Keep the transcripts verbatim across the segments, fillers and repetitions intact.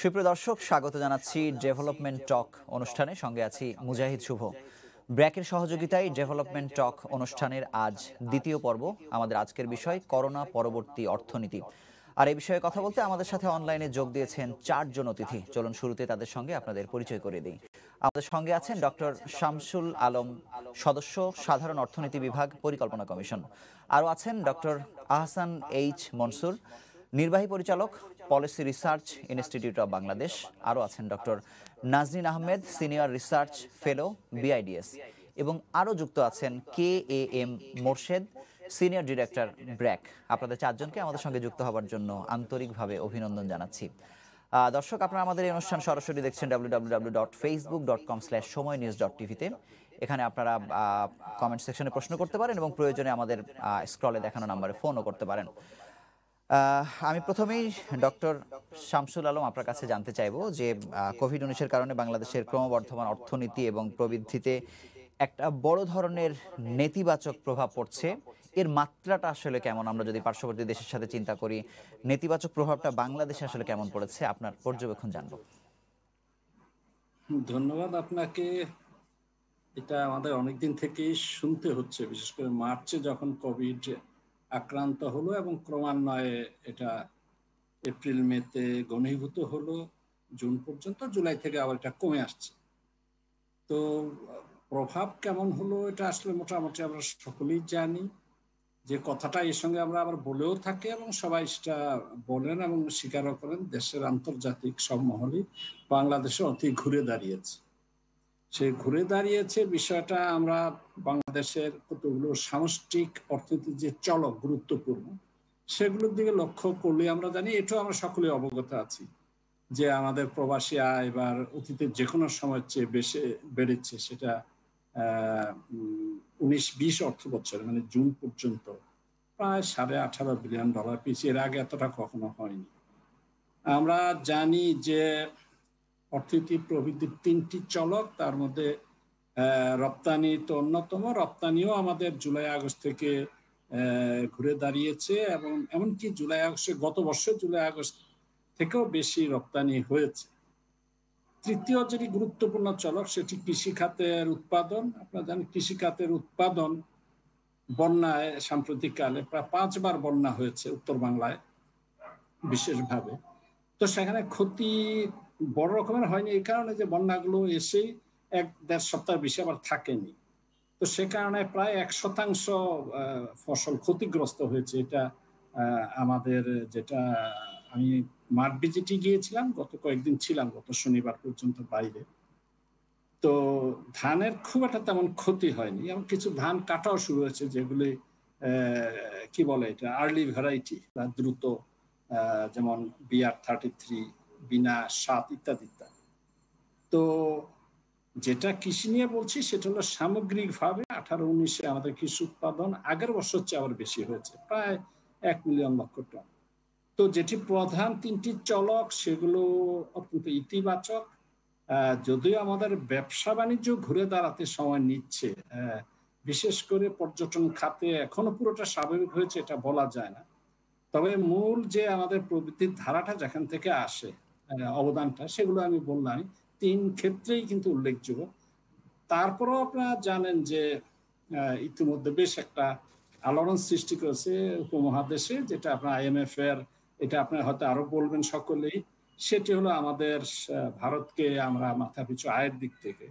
सुप्रिय दर्शक स्वागत जानाচ্ছি डेवलपमेंट टक अनुष्ठाने संगे आछि मुजाहिद शुभ। ব্র্যাকের सहयोगिताय डेवलपमेंट टक अनुष्ठानेर आज द्वितीय पर्व। आमादेर आजकेर विषय करोना परवर्ती अर्थनीति और ए विषये कथा बोलते आमादेर साथे अनलाइने जोग दिएछेन चारजन अतिथि। चलुन शुरूते तादेर संगे आपनादेर परिचय करिये देई। आमादेर संगे आछेन डॉक्टर शामसुल आलम, सदस्य साधारण अर्थनीति विभाग परिकल्पना कमिशन। आरो आछेन डॉक्टर आहसान एच मंसूर, निर्वाही परिचालक policy research institute of Bangladesh. आरो आছেন डॉक्टर नाजरीन Ahmed, senior research fellow B I D S एवं आरो जुक्त आছেন K A M Morshed, senior director BRAC. আপনাদের চারজনকে আমাদের সঙ্গে যুক্ত হওয়ার জন্য আন্তরিকভাবে অভিনন্দন জানাচ্ছি। দর্শক আপনারা আমাদের এই অনুষ্ঠান সরাসরি দেখছেন W W W dot Facebook dot com slash Somoy news dot টিভিতে। এখানে আপনারা কমেন্ট সেকশনে প্রশ্ন করতে পারেন এবং প্রয়োজনে আমাদের স্ক্রলে দেখানো নম্বরে ফোনও করতে পারেন। आमी प्रथमेई डॉक्टर शामसुल आलम आपनार काछे जानते चाइबो जे कोविड उन्नीस एर कारणे बांग्लादेशेर क्रमबर्धमान अर्थनीति एबं प्रवृद्धिते एकटा बड़ो धरनेर नेतिबाचक प्रभाव पड़छे। एर मात्राटा आसले केमन, आमरा जोदि पार्श्ववर्ती देशेर साथे चिंता करी नेतिबाचक प्रभावटा बांग्लादेशे आसले केमन पड़ेछे, आपनार पर्यवेक्षण जानबो। धन्यवाद आपनाके। এটা আমাদের অনেক দিন থেকেই শুনতে হচ্ছে, বিশেষ করে মার্চে যখন কোভিড আক্রান্ত হলো এবং ক্রমান্বয়ে এটা এপ্রিল মেতে ঘনীভূত হলো, জুন পর্যন্ত, জুলাই থেকে আবার এটা কমে আসছে। তো প্রভাব কেমন হলো এটা আসলে মোটামুটি আমরা সকলেই জানি, যে কথাটা এর সঙ্গে আমরা আবার বলেও থাকি এবং সবাই সেটা বলেন এবং স্বীকারও করেন। দেশের আন্তর্জাতিক সব মহলই বাংলাদেশে অতি ঘুরে দাঁড়িয়েছে। সে ঘুরে দাঁড়িয়েছে বিষয়টা আমরা বাংলাদেশের কতগুলো সামষ্টিক অর্থনীতির যে চলক গুরুত্বপূর্ণ সেগুলোর দিকে লক্ষ্য করলে আমরা জানি, এটাও আমরা সকলে অবগত আছি যে আমাদের প্রবাসী আয় এবার অতীতের যে কোনো সময়ের চেয়ে বেশি বেড়েছে। সেটা উনিশ বিশ অর্থ বছরে মানে জুন পর্যন্ত প্রায় সাড়ে আঠারো বিলিয়ন ডলার পিস, এর আগে এতটা কখনো হয়নি। আমরা জানি যে অর্থনীতি প্রবৃদ্ধির তিনটি চলক, তার মধ্যে রপ্তানি তো অন্যতম। রপ্তানিও আমাদের জুলাই আগস্ট থেকে ঘুরে দাঁড়িয়েছে এবং এমনকি জুলাই আগস্টে গত বছর জুলাই আগস্ট থেকেও বেশি রপ্তানি হয়েছে। তৃতীয় যেটি গুরুত্বপূর্ণ চলক সেটি কৃষিখাতের উৎপাদন। আপনারা জানেন কৃষিখাতের উৎপাদন বন্যায় সাম্প্রতিককালে প্রায় পাঁচবার বন্যা হয়েছে উত্তর বাংলায় বিশেষভাবে। তো সেখানে ক্ষতি বড় রকমের হয়নি এই কারণে যে বন্যাগুলো এসে এক দেড় সপ্তাহ বেশি আবার থাকেনি। তো সে কারণে প্রায় এক শতাংশ ফসল ক্ষতিগ্রস্ত হয়েছে। এটা আমাদের, যেটা আমি মাঠ ভিজিটে গিয়েছিলাম, গত কয়েকদিন ছিলাম, গত শনিবার পর্যন্ত বাইরে। তো ধানের খুব একটা তেমন ক্ষতি হয়নি, এমন কিছু ধান কাটাও শুরু হয়েছে যেগুলি কি বলে এটা আর্লি ভ্যারাইটি বা দ্রুত, যেমন বিআর থার্টি থ্রি বিনা সাত ইত্যাদি ইত্যাদি। তো যেটা কৃষি নিয়ে বলছি সেটা হলো সামগ্রিকভাবে আঠারো উনিশে আমাদের কৃষি উৎপাদন আগের বছর চেয়ে আবার বেশি হয়েছে, প্রায় এক মিলিয়ন লক্ষ টন। তো যেটি প্রধান তিনটি চলক সেগুলো অত্যন্ত ইতিবাচক, যদিও আমাদের ব্যবসা বাণিজ্য ঘুরে দাঁড়াতে সময় নিচ্ছে। বিশেষ করে পর্যটন খাতে এখনো পুরোটা স্বাভাবিক হয়েছে এটা বলা যায় না, তবে মূল যে আমাদের প্রবৃদ্ধির ধারাটা যেখান থেকে আসে অবদানটা সেগুলো আমি বললাম, তিন ক্ষেত্রেই কিন্তু উল্লেখযোগ্য। তারপরেও আপনারা জানেন যে ইতিমধ্যে বেশ একটা আলোড়ন সৃষ্টি করেছে উপমহাদেশে, যেটা আপনার আই এম এফ এর, এটা আপনারা হয়তো আরো বলবেন সকলেই, সেটি হলো আমাদের ভারতকে আমরা মাথা পিছু আয়ের দিক থেকে,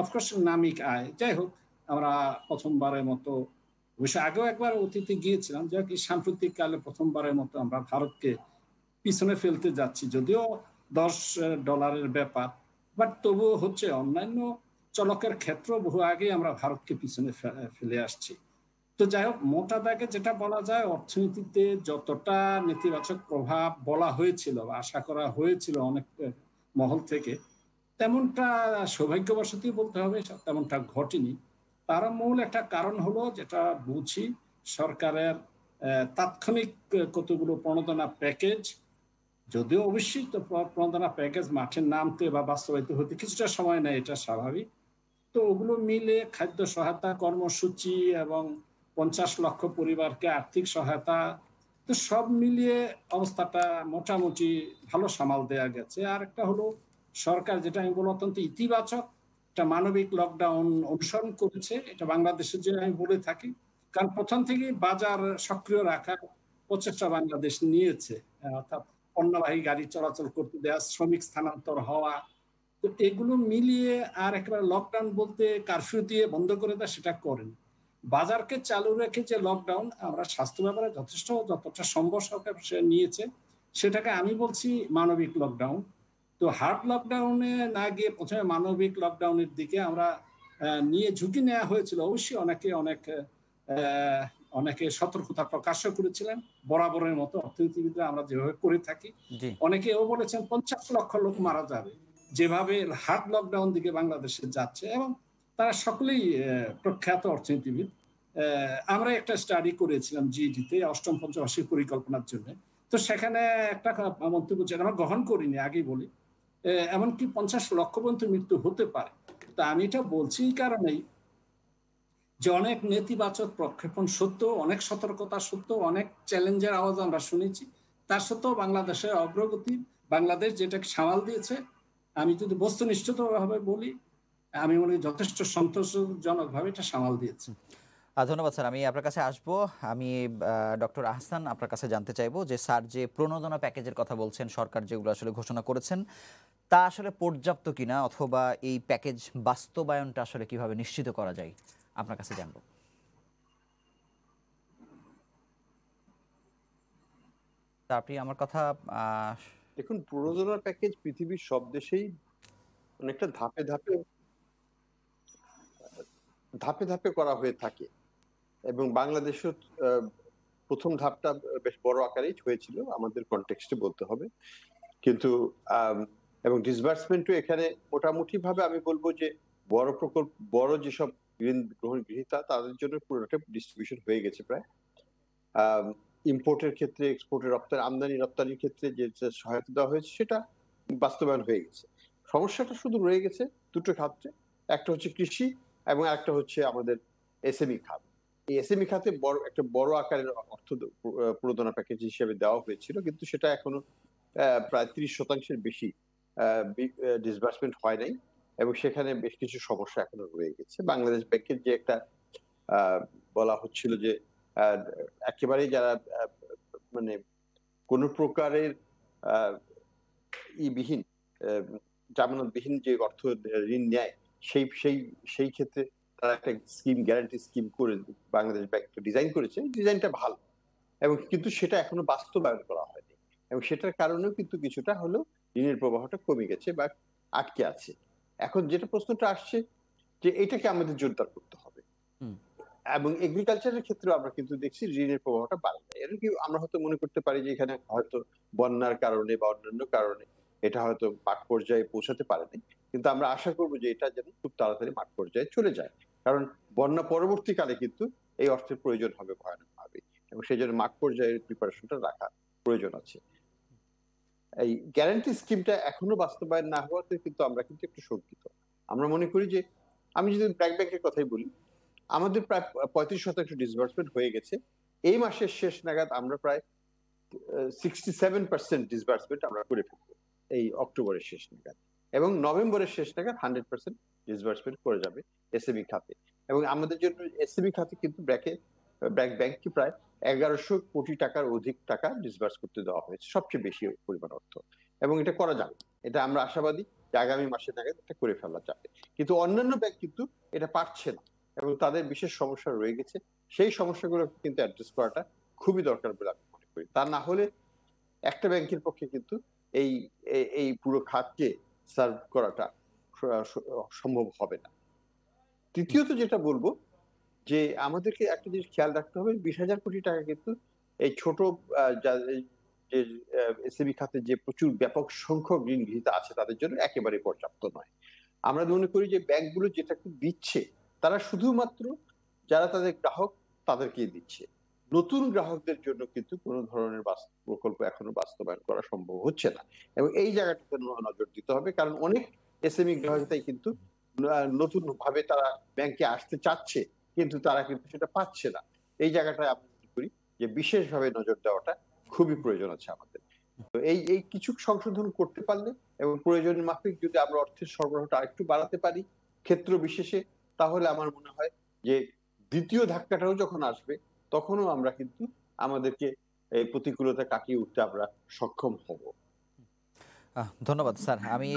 অফকোর্স নামিক আয়, যাই হোক আমরা প্রথমবারের মতো, অবশ্য আগেও একবার অতীতে গিয়েছিলাম, যা কি সাম্প্রতিককালে প্রথমবারের মতো আমরা ভারতকে পিছনে ফেলতে যাচ্ছি, যদিও দশ ডলারের ব্যাপার, বাট তবুও হচ্ছে। অন্যান্য চলকের ক্ষেত্র বহু আগে আমরা ভারতকে পিছনে ফেলে আসছি। তো যাই হোক, মোটা দাগে যেটা বলা যায়, অর্থনীতিতে যতটা নেতিবাচক প্রভাব বলা হয়েছিল বা আশা করা হয়েছিল অনেক মহল থেকে, তেমনটা সৌভাগ্যবশতই বলতে হবে তেমনটা ঘটেনি। তার মূল একটা কারণ হলো, যেটা বুঝি, সরকারের তাৎক্ষণিক কতগুলো প্রণোদনা প্যাকেজ, যদিও অবশ্যই তো প্রণোদনা প্যাকেজ মাঠে নামতে বা বাস্তবায়িত হতে কিছুটা সময় নেয়, এটা স্বাভাবিক। তো ওগুলো মিলে খাদ্য সহায়তা কর্মসূচি এবং পঞ্চাশ লক্ষ পরিবারকে আর্থিক সহায়তা তো সব মিলিয়ে অবস্থাটা মোটামুটি ভালো সামাল দেয়া গেছে। আর একটা হলো সরকার যেটা আমি বলবো অত্যন্ত ইতিবাচক একটা মানবিক লকডাউন অনুসরণ করেছে, এটা বাংলাদেশের জন্য আমি বলে থাকি, কারণ প্রথম থেকেই বাজার সক্রিয় রাখার প্রচেষ্টা বাংলাদেশ নিয়েছে, অর্থাৎ পণ্যবাহী গাড়ি চলাচল করতে দেওয়া, শ্রমিক স্থানান্তর হওয়া, তো এগুলো মিলিয়ে আর একেবারে লকডাউন বলতে কারফিউ দিয়ে বন্ধ করে দেয় সেটা করেন, বাজারকে চালু রেখে যে লকডাউন আমরা স্বাস্থ্য ব্যাপারে যথেষ্ট যতটা সম্ভব সরকার নিয়েছে সেটাকে আমি বলছি মানবিক লকডাউন। তো হার্ড লকডাউনে না গিয়ে প্রথমে মানবিক লকডাউনের দিকে আমরা নিয়ে ঝুঁকি নেওয়া হয়েছিল, অবশ্যই অনেকে অনেক অনেকে সতর্কতা প্রকাশ করেছিলেন বরাবরের মতো অর্থনীতিবিদরা আমরা যেভাবে করে থাকি, অনেকে এও বলেছেন পঞ্চাশ লক্ষ লোক মারা যাবে যেভাবে হার্ড লকডাউন দিকে বাংলাদেশে যাচ্ছে, এবং তারা সকলেই প্রখ্যাত অর্থনীতিবিদ। আমরা একটা স্টাডি করেছিলাম জিডিতে অষ্টম পঞ্চবার্ষিক পরিকল্পনার জন্য, তো সেখানে একটা মন্তব্য যেটা আমরা গ্রহণ করিনি আগেই বলি, এমনকি পঞ্চাশ লক্ষ পর্যন্ত মৃত্যু হতে পারে। তা আমি এটা বলছি এই কারণেই যে অনেক নেতিবাচক প্রক্ষেপণ সত্ত্বেও, অনেক সতর্কতা সত্ত্বেও, অনেক চ্যালেঞ্জের আওয়াজ আমরা শুনেছি, তার সত্ত্বেও বাংলাদেশের অগ্রগতি, বাংলাদেশ যেটাকে সামাল দিয়েছে আমি যদি বস্তুনিষ্ঠভাবে বলি আমি মনে করি যথেষ্ট সন্তোষজনকভাবে এটা সামাল দিয়েছে। ধন্যবাদ স্যার, আমি আপনার কাছে আসবো। আমি ডক্টর আহসান আপনার কাছে জানতে চাইবো যে স্যার যে প্রণোদনা প্যাকেজের কথা বলছেন সরকার যেগুলো আসলে ঘোষণা করেছেন তা আসলে পর্যাপ্ত কিনা, অথবা এই প্যাকেজ বাস্তবায়নটা আসলে কিভাবে নিশ্চিত করা যায় আপনার কাছে জানবো। আপনি আমার কথা দেখুন, প্রণোদনা প্যাকেজ পৃথিবীর সব দেশেই অনেকটা ধাপে ধাপে ধাপে ধাপে করা হয়ে থাকে, এবং বাংলাদেশও প্রথম ধাপটা বেশ বড় আকারেই হয়েছিল আমাদের কনটেক্সটে বলতে হবে, কিন্তু এবং ডিসবার্সমেন্টও এখানে মোটামুটি ভাবে আমি বলবো যে বড় প্রকল্প বড় যেসব গ্রহণ গৃহীতা তাদের জন্য পুরোটা ডিস্ট্রিবিউশন হয়ে গেছে প্রায়। ইম্পোর্টের ক্ষেত্রে, এক্সপোর্টের রপ্তানি আমদানি রপ্তানির ক্ষেত্রে যে সহায়তা দেওয়া হয়েছে সেটা বাস্তবায়ন হয়ে গেছে। সমস্যাটা শুধু রয়ে গেছে দুটো ক্ষেত্রে, একটা হচ্ছে কৃষি এবং একটা হচ্ছে আমাদের এসএমই খাত। এই এসএমই খাতে বড় একটা বড় আকারের অর্থ প্রণোদনা প্যাকেজ হিসেবে দেওয়া হয়েছিল, কিন্তু সেটা এখনো প্রায় ত্রিশ শতাংশের বেশি ডিসবার্সমেন্ট হয় নাই, এবং সেখানে বেশ কিছু সমস্যা এখনো রয়ে গেছে। বাংলাদেশ ব্যাংকের যে একটা বলা হচ্ছিল যে একেবারেই যারা মানে কোনো প্রকারের ইবিহীন জামানতবিহীন যে অর্থ ঋণ নেয় সেই সেই সেই ক্ষেত্রে তারা একটা স্কিম গ্যারান্টি স্কিম করে বাংলাদেশ ব্যাংক ডিজাইন করেছে, ডিজাইনটা ভালো, এবং কিন্তু সেটা এখনো বাস্তবায়ন করা হয়নি, এবং সেটার কারণেও কিন্তু কিছুটা হলো ঋণের প্রবাহটা কমে গেছে বা আটকে আছে। এখন যেটা প্রশ্নটা আসছে যে এটাকে আমাদের জোরদার করতে হবে, এবং এগ্রিকালচারের ক্ষেত্রে আমরা কিন্তু দেখছি ঋণের প্রবাহটা বাড়ে না, এর কি আমরা হয়তো মনে করতে পারি যে এখানে হয়তো বন্যার কারণে বা অন্যান্য কারণে এটা হয়তো মাঠ পর্যায়ে পৌঁছাতে পারেনি, কিন্তু আমরা আশা করবো যে এটা যেন খুব তাড়াতাড়ি মাঠ পর্যায়ে চলে যায়, কারণ বন্যা পরবর্তীকালে কিন্তু এই অর্থের প্রয়োজন হবে ভয়ানকভাবে, এবং সেই জন্য মাঠ পর্যায়ের প্রিপারেশনটা রাখা প্রয়োজন আছে। এই গ্যারান্টি স্কিমটা এখনো বাস্তবায়ন না হওয়াতে কিন্তু আমরা কিন্তু একটু শঙ্কিত। আমরা মনে করি যে আমি যদি ব্র্যাক ব্যাংকের কথাই বলি, আমাদের প্রায় পঁয়ত্রিশ শতাংশ ডিসবার্সমেন্ট হয়ে গেছে, এই মাসের শেষ নাগাদ আমরা প্রায় সিক্সটি সেভেন পার্সেন্ট ডিসবার্সমেন্ট আমরা করে ফেলবো এই অক্টোবরের শেষ নাগাদ, এবং নভেম্বরের শেষ নাগাদ হান্ড্রেড পার্সেন্ট ডিসবার্সমেন্ট করে যাবে এসএমই খাতে। এবং আমাদের জন্য এসএমই খাতে কিন্তু ব্র্যাকে ব্র্যাক ব্যাংককে প্রায় এগারোশো কোটি টাকার অধিক টাকা ডিসবার্স করতে দেওয়া হয়েছে, সবচেয়ে বেশি পরিমাণ অর্থ, এবং এটা করা যাবে, এটা আমরা আশাবাদী যে আগামী মাসের নাগাদ এটা করে ফেলা যাবে। কিন্তু অন্যান্য ব্যাংক কিন্তু এটা পারছে না, এবং তাদের বিশেষ সমস্যা রয়ে গেছে, সেই সমস্যাগুলো কিন্তু অ্যাড্রেস করাটা খুবই দরকার বলে আমি মনে করি। তা না হলে একটা ব্যাংকের পক্ষে কিন্তু এই এই পুরো খাতকে সার্ভ করাটা সম্ভব হবে না। তৃতীয়ত যেটা বলবো যে আমাদেরকে একটা জিনিস খেয়াল রাখতে হবে, বিশ হাজার কোটি টাকা কিন্তু এই ছোট যে এসএমই খাতে যে প্রচুর ব্যাপক সংখ্যক ঋণ গ্রহীতা আছে তাদের জন্য একেবারে পর্যাপ্ত নয়। আমরা মনে করি যে ব্যাংকগুলো যেটা দিচ্ছে তারা শুধুমাত্র যারা তাদের গ্রাহক তাদেরকেই দিচ্ছে, নতুন গ্রাহকদের জন্য কিন্তু কোনো ধরনের প্রকল্প এখনো বাস্তবায়ন করা সম্ভব হচ্ছে না, এবং এই জায়গাটাতে নজর দিতে হবে, কারণ অনেক এসএমই গ্রাহকরাই কিন্তু নতুন ভাবে তারা ব্যাংকে আসতে চাচ্ছে কিন্তু তারা কিন্তু সেটা পাচ্ছে না। এই জায়গাটায় আমি মনে করি যে বিশেষভাবে নজর দেওয়াটা খুবই প্রয়োজন আছে আমাদের। তো এই এই কিছু সংশোধন করতে পারলে এবং প্রয়োজনের মাফিক যদি আমরা অর্থের সরবরাহটা আরেকটু বাড়াতে পারি ক্ষেত্র বিশেষে, তাহলে আমার মনে হয় যে দ্বিতীয় ধাক্কাটাও যখন আসবে তখনও আমরা কিন্তু আমাদেরকে এই প্রতিকূলতা কাটিয়ে উঠতে আমরা সক্ষম হব। ধন্যবাদ স্যার। আমি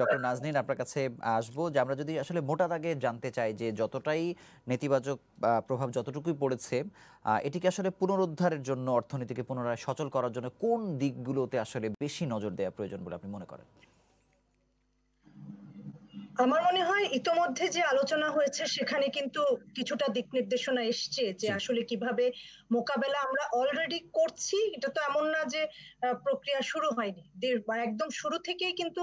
ডক্টর নাজনীন আপনার কাছে আসবো, যে আমরা যদি আসলে মোটা দাগে জানতে চাই যে যতটাই নেতিবাচক প্রভাব যতটুকুই পড়েছে এটিকে আসলে পুনরুদ্ধারের জন্য, অর্থনীতিকে পুনরায় সচল করার জন্য কোন দিকগুলোতে আসলে বেশি নজর দেওয়া প্রয়োজন বলে আপনি মনে করেন? আমার মনে হয় ইতোমধ্যে যে আলোচনা হয়েছে সেখানে কিন্তু কিছুটা দিক নির্দেশনা এসছে যে আসলে কিভাবে মোকাবেলা আমরা অলরেডি করছি। এটা তো এমন না যে প্রক্রিয়া শুরু হয়নি, একদম শুরু থেকেই কিন্তু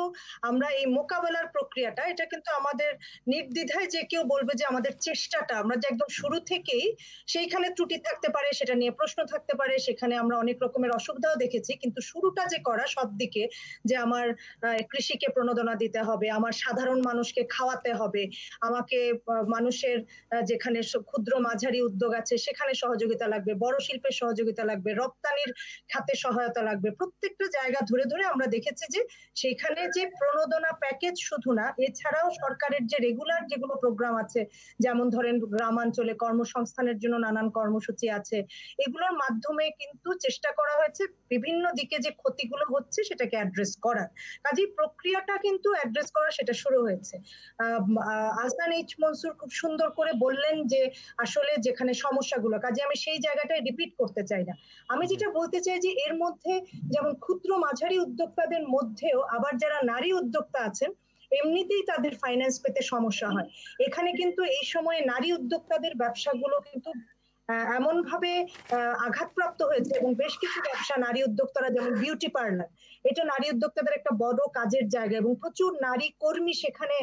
আমরা এই মোকাবেলার প্রক্রিয়াটা, এটা কিন্তু আমাদের নির্দ্বিধায় যে কেউ বলবে যে আমাদের চেষ্টাটা আমরা যে একদম শুরু থেকেই, সেইখানে ত্রুটি থাকতে পারে, সেটা নিয়ে প্রশ্ন থাকতে পারে, সেখানে আমরা অনেক রকমের অসুবিধাও দেখেছি, কিন্তু শুরুটা যে করা সব দিকে, যে আমার কৃষিকে প্রণোদনা দিতে হবে, আমার সাধারণ মানুষ মানুষকে খাওয়াতে হবে, আমাকে মানুষের যেখানে ক্ষুদ্র মাঝারি উদ্যোগ আছে সেখানে সহযোগিতা লাগবে, বড় শিল্পের সহযোগিতা লাগবে, রপ্তানির খাতে সহায়তা লাগবে, প্রত্যেকটা জায়গা ধরে ধরে আমরা দেখেছি যে সেখানে যে প্রণোদনা প্যাকেজ শুধু না, এছাড়াও সরকারের যে রেগুলার যেগুলো প্রোগ্রাম আছে, যেমন ধরেন গ্রামাঞ্চলে কর্মসংস্থানের জন্য নানান কর্মসূচি আছে, এগুলোর মাধ্যমে কিন্তু চেষ্টা করা হয়েছে বিভিন্ন দিকে যে ক্ষতিগুলো হচ্ছে সেটাকে অ্যাড্রেস করার। কাজেই প্রক্রিয়াটা কিন্তু অ্যাড্রেস করা সেটা শুরু হয়েছে। আহসান এইচ মনসুর খুব সুন্দর করে বললেন যে আসলে যেখানে সমস্যাগুলো, কাজে আমি সেই জায়গাটায় রিপিট করতে চাই না। আমি যেটা বলতে চাই যে এর মধ্যে যেমন ক্ষুদ্র মাঝারি উদ্যোক্তাদের মধ্যেও আবার যারা নারী উদ্যোক্তা আছেন এমনিতেই তাদের ফাইন্যান্স পেতে সমস্যা হয়, এখানে কিন্তু এই সময়ে নারী উদ্যোক্তাদের ব্যবসাগুলো কিন্তু এমন ভাবে আঘাতপ্রাপ্ত হয়েছে এবং বেশ কিছু ব্যবসা নারী উদ্যোক্তারা, যেমন বিউটি পার্লার, এটা নারী উদ্যোক্তাদের একটা বড় কাজের জায়গা এবং প্রচুর নারী কর্মী সেখানে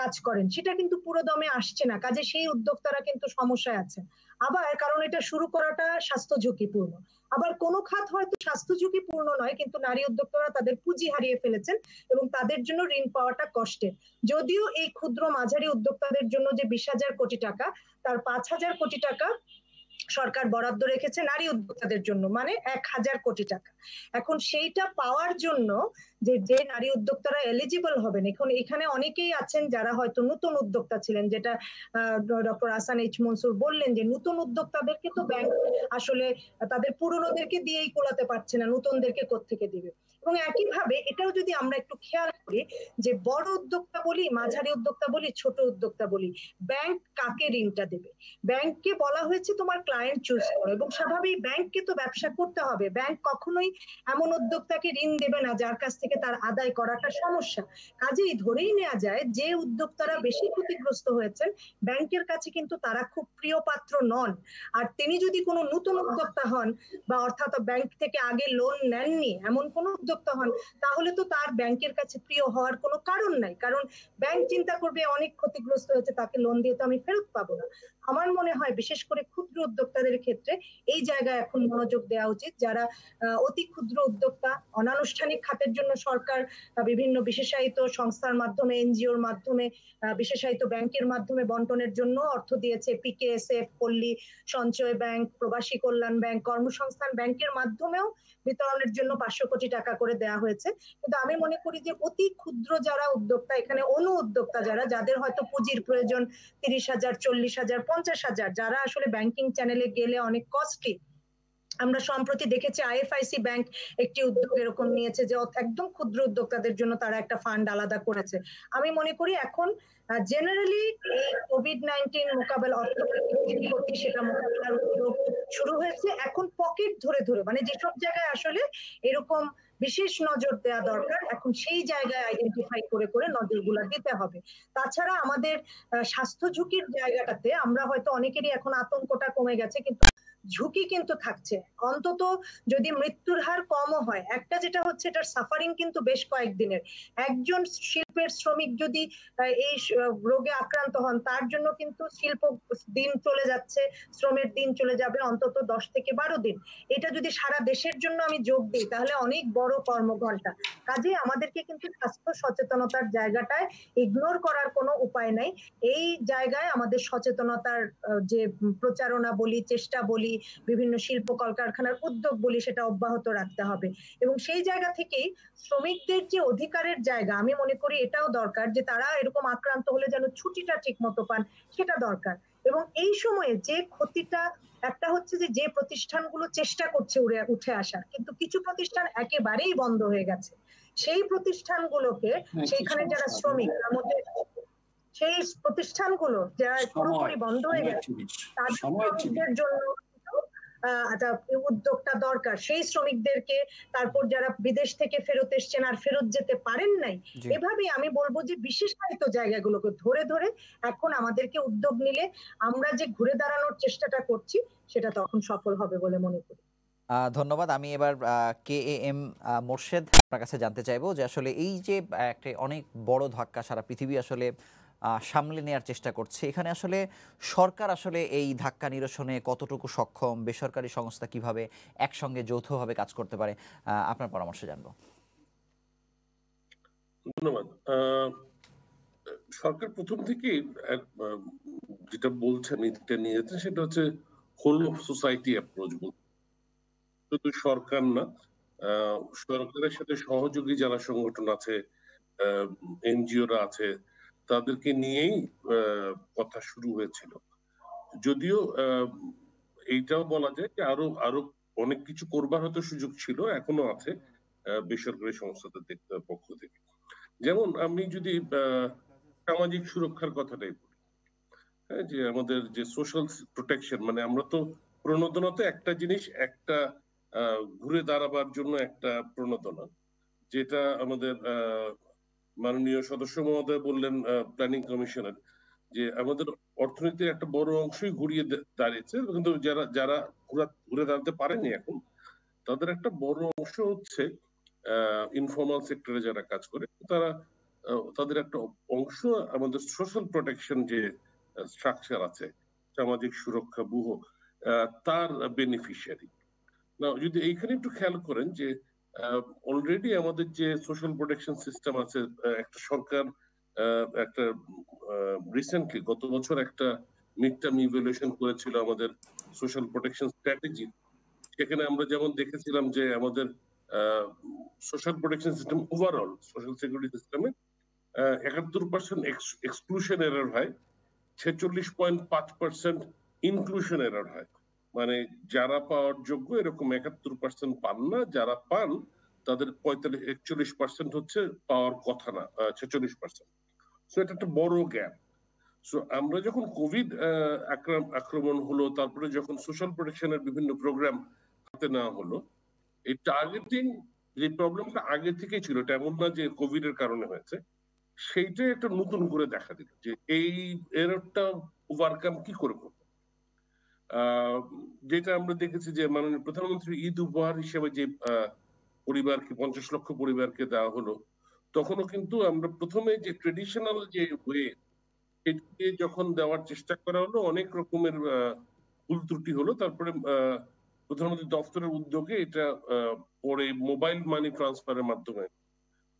কাজ করেন, সেটা কিন্তু পুরো দমে আসছে না, কাজে সেই উদ্যোক্তারা কিন্তু সমস্যায় আছে। আবার কারণ এটা শুরু করাটা স্বাস্থ্য ঝুঁকিপূর্ণ, আবার কোনো খাত হয়তো স্বাস্থ্য ঝুঁকিপূর্ণ নয় কিন্তু নারী উদ্যোক্তারা তাদের পুঁজি হারিয়ে ফেলেছেন এবং তাদের জন্য ঋণ পাওয়াটা কষ্টের। যদিও এই ক্ষুদ্র মাঝারি উদ্যোক্তাদের জন্য যে বিশ হাজার কোটি টাকা, তার পাঁচ হাজার কোটি টাকা সরকার বরাদ্দ রেখেছে নারী উদ্যোক্তাদের জন্য, মানে এক হাজার কোটি টাকা। এখন সেইটা পাওয়ার জন্য যে যে নারী উদ্যোক্তারা এলিজিবল হবেন, এখন এখানে অনেকেই আছেন যারা হয়তো নতুন উদ্যোক্তা ছিলেন, যেটা ডক্টর আহসান এইচ মনসুর বললেন যে নতুন উদ্যোক্তাদেরকে তো ব্যাংক আসলে তাদের পুরনোদেরকে দিয়েই কোলাতে পারছে না, নতুনদেরকে কোত্থেকে দিবে। এবং একইভাবে এটাও যদি আমরা একটু খেয়াল করি যে বড় উদ্যোক্তা বলি, মাঝারি উদ্যোক্তা বলি, ছোট উদ্যোক্তা বলি, ব্যাংক কাকে ঋণটা দেবে? ব্যাংককে বলা হয়েছে তোমার ক্লায়েন্ট চুজ করো এবং স্বাভাবিক ব্যাংককে তো ব্যবসা করতে হবে, ব্যাংক কখনোই এমন উদ্যোক্তাকে ঋণ দেবে না যার কাছ থেকে তার আদায় করাটা সমস্যা। কাজেই ধরেই নেওয়া যায় যে উদ্যোক্তারা বেশি ক্ষতিগ্রস্ত হয়েছেন ব্যাংকের কাছে কিন্তু তারা খুব প্রিয় পাত্র নন। আর তিনি যদি কোনো নতুন উদ্যোক্তা হন বা অর্থাৎ ব্যাংক থেকে আগে লোন নেননি এমন কোনো উদ্যোক্তা হন, তাহলে তো তার ব্যাংকের কাছে প্রিয় হওয়ার কোনো কারণ নাই, কারণ ব্যাংক চিন্তা করবে অনেক ক্ষতিগ্রস্ত হয়েছে, তাকে লোন দিয়ে তো আমি ফেরত পাবো না। আমার মনে হয় বিশেষ করে ক্ষুদ্র উদ্যোক্তাদের ক্ষেত্রে এই জায়গায় এখন মনোযোগ দেওয়া উচিত, যারা অতি ক্ষুদ্র উদ্যোক্তা, অনানুষ্ঠানিক খাতের জন্য সরকার বিভিন্ন বিশেষায়িত সংস্থার মাধ্যমে, এনজিওর মাধ্যমে, বিশেষায়িত ব্যাংকের মাধ্যমে বন্টনের জন্য অর্থ দিয়েছে, পিকেএসএফ, পল্লী সঞ্চয় ব্যাংক, প্রবাসী কল্যাণ ব্যাংক, কর্মসংস্থান ব্যাংকের মাধ্যমেও বিতরণের জন্য পাঁচশো কোটি টাকা করে দেওয়া হয়েছে। কিন্তু আমি মনে করি যে অতি ক্ষুদ্র যারা উদ্যোক্তা, এখানে অনু উদ্যোক্তা যারা, যাদের হয়তো পুঁজির প্রয়োজন তিরিশ হাজার চল্লিশ হাজার পঞ্চাশ হাজার, যারা আসলে ব্যাংকিং চ্যানেলে গেলে অনেক কস্টলি, আমরা সম্প্রতি দেখেছি আইএফআইসি ব্যাংক একটি উদ্যোগ এরকম নিয়েছে যে একদম ক্ষুদ্র উদ্যোক্তাদের জন্য তারা একটা ফান্ড আলাদা করেছে। আমি মনে করি এখন জেনারেলি এই কোভিড নাইনটিন মোকাবেলা, অর্থনৈতিক সেটা মোকাবেলার উদ্যোগ শুরু হয়েছে, এখন পকেট ধরে ধরে মানে যেসব জায়গায় আসলে এরকম বিশেষ নজর দেওয়া দরকার এখন সেই জায়গায় আইডেন্টিফাই করে করে নজরগুলা দিতে হবে। তাছাড়া আমাদের স্বাস্থ্য ঝুঁকির জায়গাটাতে আমরা হয়তো অনেকেরই এখন আতঙ্কটা কমে গেছে, কিন্তু ঝুঁকি কিন্তু থাকছে, অন্তত যদি মৃত্যুর হার কমও হয়। একটা যেটা হচ্ছে এটার সাফারিং কিন্তু বেশ কয়েকদিনের, একজন শিল্পের শ্রমিক যদি এই রোগে আক্রান্ত হন তার জন্য কিন্তু শিল্প দিন চলে যাচ্ছে, শ্রমের দিন চলে যাবে অন্তত দশ থেকে বারো দিন। এটা যদি সারা দেশের জন্য আমি যোগ দিই তাহলে অনেক বড় কর্মঘণ্টা। কাজে আমাদেরকে কিন্তু স্বাস্থ্য সচেতনতার জায়গাটায় ইগনোর করার কোনো উপায় নাই। এই জায়গায় আমাদের সচেতনতার যে প্রচারণা বলি, চেষ্টা বলি, তৈরি বিভিন্ন শিল্প কলকারখানার উদ্যোগগুলি সেটা অব্যাহত রাখতে হবে এবং সেই জায়গা থেকেই শ্রমিকদের যে অধিকারের জায়গা আমি মনে করি এটাও দরকার যে তারা এরকম আক্রান্ত হলে যেন ছুটিটা ঠিকমতো পান সেটা দরকার এবং এই সময়ে যে ক্ষতিটা একটা হচ্ছে যে যে প্রতিষ্ঠানগুলো চেষ্টা করছে উঠে আসার কিন্তু কিছু প্রতিষ্ঠান একেবারেই বন্ধ হয়ে গেছে সেই প্রতিষ্ঠানগুলোকে সেইখানে যারা শ্রমিক তার মধ্যে সেই প্রতিষ্ঠানগুলো যারা পুরোপুরি বন্ধ হয়ে গেছে তাদের জন্য আচ্ছা উদ্যোগটা দরকার সেই শ্রমিকদেরকে তারপর যারা বিদেশ থেকে ফেরত এসেছেন আর ফেরত যেতে পারেন নাই এভাবে আমি বলবো যে বিশেষায়িত জায়গাগুলোকে ধরে ধরে এখন আমাদেরকে উদ্যোগ নিলে আমরা যে ঘুরে দাঁড়ানোর চেষ্টাটা করছি সেটা তখন সফল হবে বলে মনে করি। ধন্যবাদ। আমি এবার কে এ এম মোর্শেদ আপনার কাছে জানতে চাইবো যে আসলে এই যে একটা অনেক বড় ধাক্কা সারা পৃথিবী আসলে সামলে নেওয়ার চেষ্টা করছে এখানে আসলে সরকার আসলে এই ধাক্কা নিরসনে কতটুকু সক্ষম বেসরকারি সংস্থা কিভাবে একসঙ্গে যৌথভাবে কাজ করতে পারে আপনার পরামর্শ জানবো। ধন্যবাদ। সরকার প্রথম থেকে যেটা বলছেন এটা নিয়েছে সেটা হচ্ছে হোল অফ সোসাইটি অ্যাপ্রোচ শুধু সরকার না সরকারের সাথে সহযোগী যারা সংগঠন আছে এনজিওরা আছে তাদেরকে নিয়েই কথা শুরু হয়েছিল যদিও এইটাও বলা যায় যে আরো আরো অনেক কিছু করবার হয়তো সুযোগ ছিল এখনো আছে বেসরকারি সংস্থাদের পক্ষ থেকে। যেমন আমি যদি সামাজিক সুরক্ষার কথাটাই বলি, হ্যাঁ, যে আমাদের যে সোশ্যাল প্রোটেকশন মানে আমরা তো প্রণোদনা তো একটা জিনিস একটা ঘুরে দাঁড়াবার জন্য একটা প্রণোদনা যেটা আমাদের আহ মাননীয় সদস্য মহোদয় বললেন প্ল্যানিং কমিশনের যে আমাদের অর্থনীতির একটা বড় অংশই ঘুরিয়ে দাঁড়িয়েছে কিন্তু যারা যারা ঘুরে দাঁড়াতে পারেনি এখন তাদের একটা বড় অংশ হচ্ছে ইনফর্মাল সেক্টরে যারা কাজ করে তারা তাদের একটা অংশ আমাদের সোশ্যাল প্রোটেকশন যে স্ট্রাকচার আছে সামাজিক সুরক্ষা ব্যুহ তার বেনিফিশিয়ারি। না যদি এইখানে একটু খেয়াল করেন যে অলরেডি আমাদের যে সোশ্যাল প্রোটেকশন সিস্টেম আছে একটা সরকার একটা রিসেন্টলি গত বছর একটা মিড টার্ম ইভ্যালুয়েশন করেছিল আমাদের সোশ্যাল প্রোটেকশন স্ট্র্যাটেজি সেখানে আমরা যেমন দেখেছিলাম যে আমাদের social protection system overall social security সিস্টেমে একাত্তর পার্সেন্ট এক্সক্লুশন এরর হয় ছেচল্লিশ পয়েন্ট পাঁচ পার্সেন্ট ইনক্লুশন এরর হয় মানে যারা পাওয়ার যোগ্য এরকম একাত্তর পার্সেন্ট পান না যারা পান তাদের পঁয়তাল্লিশ একচল্লিশ পার্সেন্ট হচ্ছে পাওয়ার কথা না ছেচল্লিশ পার্সেন্ট সো এটা একটা বড় গ্যাপ। সো আমরা যখন কোভিড আক্রমণ হলো তারপরে যখন সোশ্যাল প্রোটেকশনের বিভিন্ন প্রোগ্রাম হাতে নেওয়া হলো এই টার্গেটিং যে প্রবলেমটা আগে থেকেই ছিল এটা এমন না যে কোভিড এর কারণে হয়েছে সেইটাই একটা নতুন করে দেখা দিল যে এই এররটা ওভারকাম কি করে করবো যেটা আমরা দেখেছি যে মাননীয় প্রধানমন্ত্রী ঈদ উপহার হিসেবে যে পরিবারকে পঞ্চাশ লক্ষ পরিবারকে দেওয়া হলো তখনও কিন্তু আমরা প্রথমে যে ট্রেডিশনাল যে ওয়ে এটাকে যখন দেওয়ার চেষ্টা করা হলো অনেক রকমের ভুল ত্রুটি হলো তারপরে প্রধানমন্ত্রী দপ্তরের উদ্যোগে এটা পরে মোবাইল মানি ট্রান্সফারের মাধ্যমে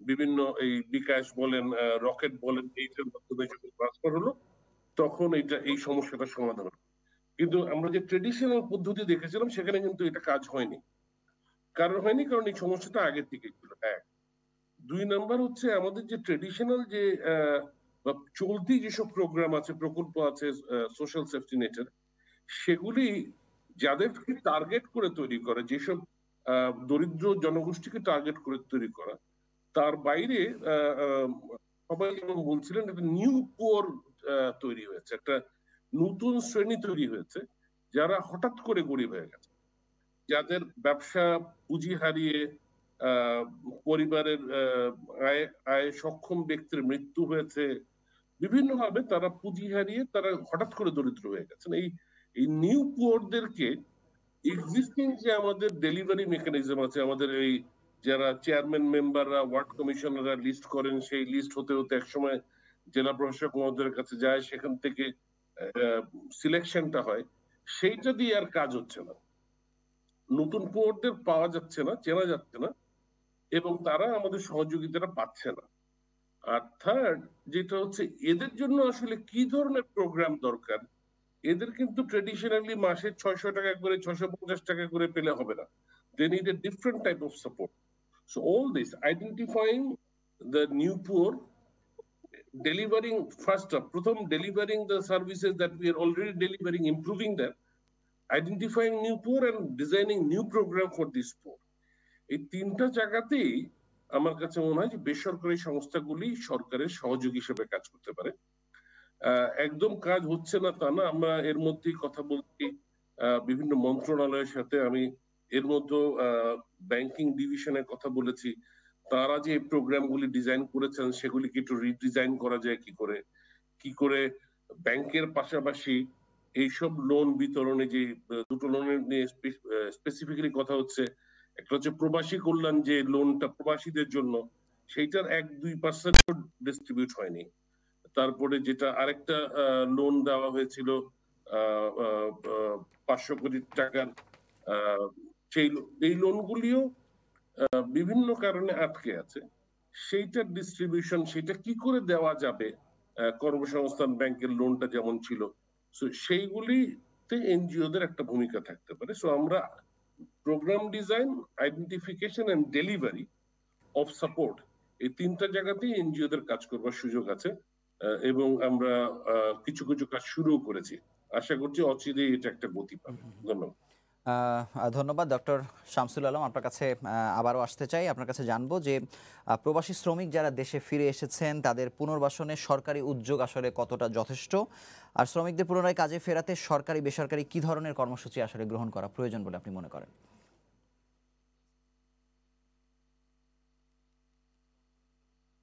বিভিন্ন এই বিকাশ বলেন রকেট বলেন এইটার মাধ্যমে যখন ট্রান্সফার হলো তখন এটা এই সমস্যাটা সমাধান হলো কিন্তু আমরা যে ট্রেডিশনাল পদ্ধতি দেখেছিলাম সেখানে কিন্তু এটা কাজ হয়নি কারণ হয়নি কারণ এই সমস্যাটা আগে থেকে ছিল। এক দুই নাম্বার হচ্ছে আমাদের যে ট্রেডিশনাল যে চলতি যেসব প্রোগ্রাম আছে প্রকল্প আছে সোশ্যাল সেফটি নেটের সেগুলি যাদেরকে টার্গেট করে তৈরি করা যেসব দরিদ্র জনগোষ্ঠীকে টার্গেট করে তৈরি করা তার বাইরে সবাই যেমন বলছিলেন একটা নিউ পুয়ার তৈরি হয়েছে একটা নতুন শ্রেণী তৈরি হয়েছে যারা হঠাৎ করে গরিব হয়ে গেছে যাদের ব্যবসা পুঁজি হারিয়ে পরিবারের আয় আয় সক্ষম ব্যক্তির মৃত্যু হয়েছে বিভিন্নভাবে তারা পুঁজি হারিয়ে তারা হঠাৎ করে দরিদ্র হয়ে গেছেন। এই এই নিউ পুয়ারদেরকে এক্সিস্টিং যে আমাদের ডেলিভারি মেকানিজম আছে আমাদের এই যারা চেয়ারম্যান মেম্বাররা ওয়ার্ড কমিশনাররা লিস্ট করেন সেই লিস্ট হতে হতে একসময় জেলা প্রশাসক মহোদয়ের কাছে যায় সেখান থেকে সিলেকশনটা হয় সেইটা দিয়ে আর কাজ হচ্ছে না নতুন পুয়ারদের পাওয়া যাচ্ছে না চেনা যাচ্ছে না এবং তারা আমাদের সহযোগিতাটা পাচ্ছে না। আর থার্ড যেটা হচ্ছে এদের জন্য আসলে কি ধরনের প্রোগ্রাম দরকার এদের কিন্তু ট্র্যাডিশনালি মাসে ছয়শ টাকা করে ছয়শ পঞ্চাশ টাকা করে পেলে হবে না। They need a different type of support. So all this, identifying the new poor, delivering faster, প্রথম delivering the services that we are already delivering, improving them, identifying new poor and designing new program for this poor. এই তিনটা জায়গাতেই আমার কাছে মনে হয় যে বেসরকারি সংস্থাগুলি সরকারের সহযোগী হিসেবে কাজ করতে পারে। একদম কাজ হচ্ছে না তা না, আমরা এর মধ্যেই কথা বলছি বিভিন্ন মন্ত্রণালয়ের সাথে। আমি এর মধ্যে ব্যাংকিং ডিভিশনের কথা বলেছি, তারা যে প্রোগ্রামগুলি ডিজাইন করেছেন সেগুলিকে একটু রিডিজাইন করা যায় কি করে, কি করে ব্যাংকের পাশাপাশি এইসব লোন বিতরণে, যে দুটো লোনের নিয়ে স্পেসিফিক্যালি কথা হচ্ছে, একটা হচ্ছে প্রবাসী কল্যাণ যে লোনটা প্রবাসীদের জন্য, সেইটার এক দুই পার্সেন্ট ডিস্ট্রিবিউট হয়নি। তারপরে যেটা আরেকটা লোন দেওয়া হয়েছিল পাঁচশো কোটি টাকার, সেই এই লোনগুলিও বিভিন্ন কারণে আটকে আছে। সেইটার ডিস্ট্রিবিউশন, সেটা কি করে দেওয়া যাবে, কর্মসংস্থান ব্যাংকের লোনটা যেমন ছিল, সো সেইগুলিতে এনজিওদের একটা ভূমিকা থাকতে পারে। সো আমরা programme design, identification and delivery of support, এই তিনটা জায়গাতেই এনজিওদের কাজ করবার সুযোগ আছে এবং আমরা কিছু কিছু কাজ শুরু করেছি। আশা করছি অচিরেই এটা একটা গতি পাবে। ধন্যবাদ। ধন্যবাদ ডক্টর শামসুল আলম। আপনার কাছে আবারও আসতে চাই, আপনার কাছে জানবো যে প্রবাসী শ্রমিক যারা দেশে ফিরে এসেছেন তাদের পুনর্বাসনে সরকারি উদ্যোগ আসলে কতটা যথেষ্ট, আর শ্রমিকদের পুনরায় কাজে ফেরাতে সরকারি বেসরকারি কি ধরনের কর্মসূচি আসলে গ্রহণ করা প্রয়োজন বলে আপনি মনে করেন?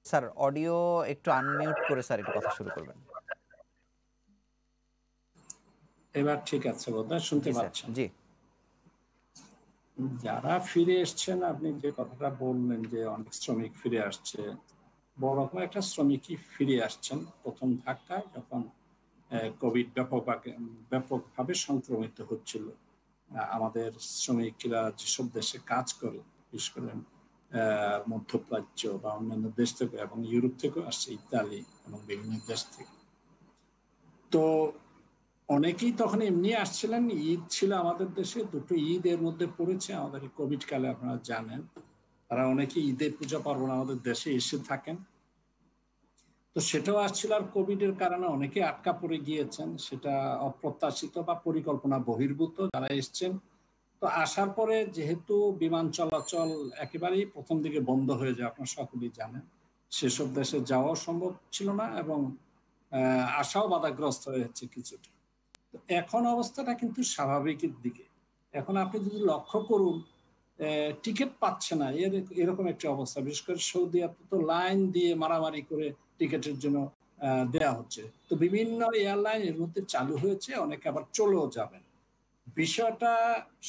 স্যার অডিও একটু আনমিউট করে স্যার একটু কথা শুরু করবেন। এবার ঠিক আছে, বোধহয় শুনতে পাচ্ছেন। জি, যারা ফিরে এসছেন, আপনি যে কথাটা বললেন যে অনেক শ্রমিক ফিরে আসছে, বড় রকম একটা শ্রমিকই ফিরে আসছেন প্রথম ধাক্কায় যখন কোভিড ব্যাপক ব্যাপকভাবে সংক্রমিত হচ্ছিল। আমাদের শ্রমিকরা যেসব দেশে কাজ করে, বিশেষ করে মধ্যপ্রাচ্য বা অন্যান্য দেশ থেকে এবং ইউরোপ থেকেও আসছে, ইতালি এবং বিভিন্ন দেশ থেকে, তো অনেকেই তখন এমনি আসছিলেন। ঈদ ছিল আমাদের দেশে, দুটো ঈদ এর মধ্যে পড়েছে আমাদের কোভিড কালে, আপনারা জানেন। তারা অনেকে ঈদের পূজা পার্বণ আমাদের দেশে এসে থাকেন, তো সেটাও আসছিল। আর কোভিড এর কারণে অনেকে আটকা পড়ে গিয়েছেন, সেটা অপ্রত্যাশিত বা পরিকল্পনা বহির্ভূত যারা এসছেন। তো আসার পরে যেহেতু বিমান চলাচল একেবারেই প্রথম দিকে বন্ধ হয়ে যায়, আপনারা সকলেই জানেন, সেসব দেশে যাওয়া সম্ভব ছিল না এবং আসাও বাধাগ্রস্ত হয়েছে কিছুটা। তো এখন অবস্থাটা কিন্তু স্বাভাবিকের দিকে। এখন আপনি যদি লক্ষ্য করুন, টিকিট পাচ্ছে না, এর এরকম একটা অবস্থা। বিশেষ করে সৌদি আরব তো লাইন দিয়ে মারামারি করে টিকিটের জন্য দেয়া হচ্ছে। তো বিভিন্ন এয়ারলাইন এর মধ্যে চালু হয়েছে, অনেকে আবার চলেও যাবেন। বিষয়টা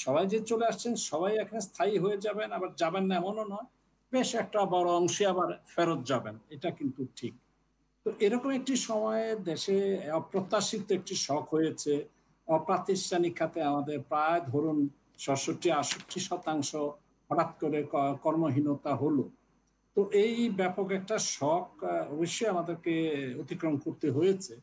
সবাই যে চলে আসছেন, সবাই এখানে স্থায়ী হয়ে যাবেন, আবার যাবেন না এমনও নয়, বেশ একটা বড় অংশে আবার ফেরত যাবেন, এটা কিন্তু ঠিক। তো এরকম একটি সময়ে দেশে অপ্রত্যাশিত একটি শখ হয়েছে। অপ্রাতিষ্ঠানিক খাতে আমাদের প্রায় ধরুন ষষ্ঠি আষট্টি শতাংশ হঠাৎ করে কর্মহীনতা হলো। তো এই ব্যাপক একটা শখ অবশ্যই আমাদেরকে অতিক্রম করতে হয়েছে।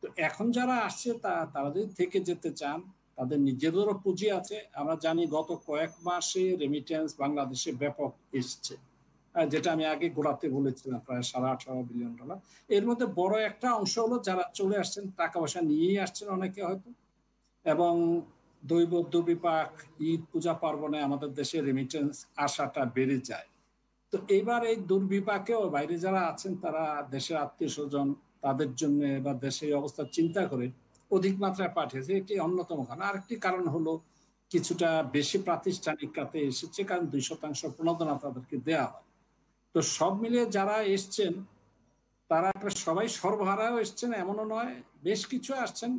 তো এখন যারা আসছে তা তারা যদি থেকে যেতে চান, তাদের নিজেদেরও পুঁজি আছে। আমরা জানি গত কয়েক মাসে রেমিটেন্স বাংলাদেশে ব্যাপক এসছে, যেটা আমি আগে গোড়াতে বলেছিলাম, প্রায় সাড়ে আঠারো বিলিয়ন ডলার। এর মধ্যে বড় একটা অংশ হলো যারা চলে আসছেন টাকা পয়সা নিয়েই আসছেন অনেকে হয়তো, এবং দৈব দুর্বিপাক ঈদ পূজা পার্বণে আমাদের দেশে রেমিটেন্স আশাটা বেড়ে যায়। তো এবার এই দুর্বিপাকেও বাইরে যারা আছেন তারা দেশের আত্মীয় স্বজন তাদের জন্য বা দেশের অবস্থা চিন্তা করে অধিক মাত্রায় পাঠিয়েছে, এটি অন্যতম কারণ। আরেকটি কারণ হলো কিছুটা বেশি প্রাতিষ্ঠানিক খাতে এসেছে, কারণ দুই শতাংশ প্রণোদনা তাদেরকে দেওয়া হয়। তো সব মিলিয়ে যারা এসছেন তারা সবাই সর্বহারাও এসছেন এমনও নয়, বেশ কিছু আসছেন।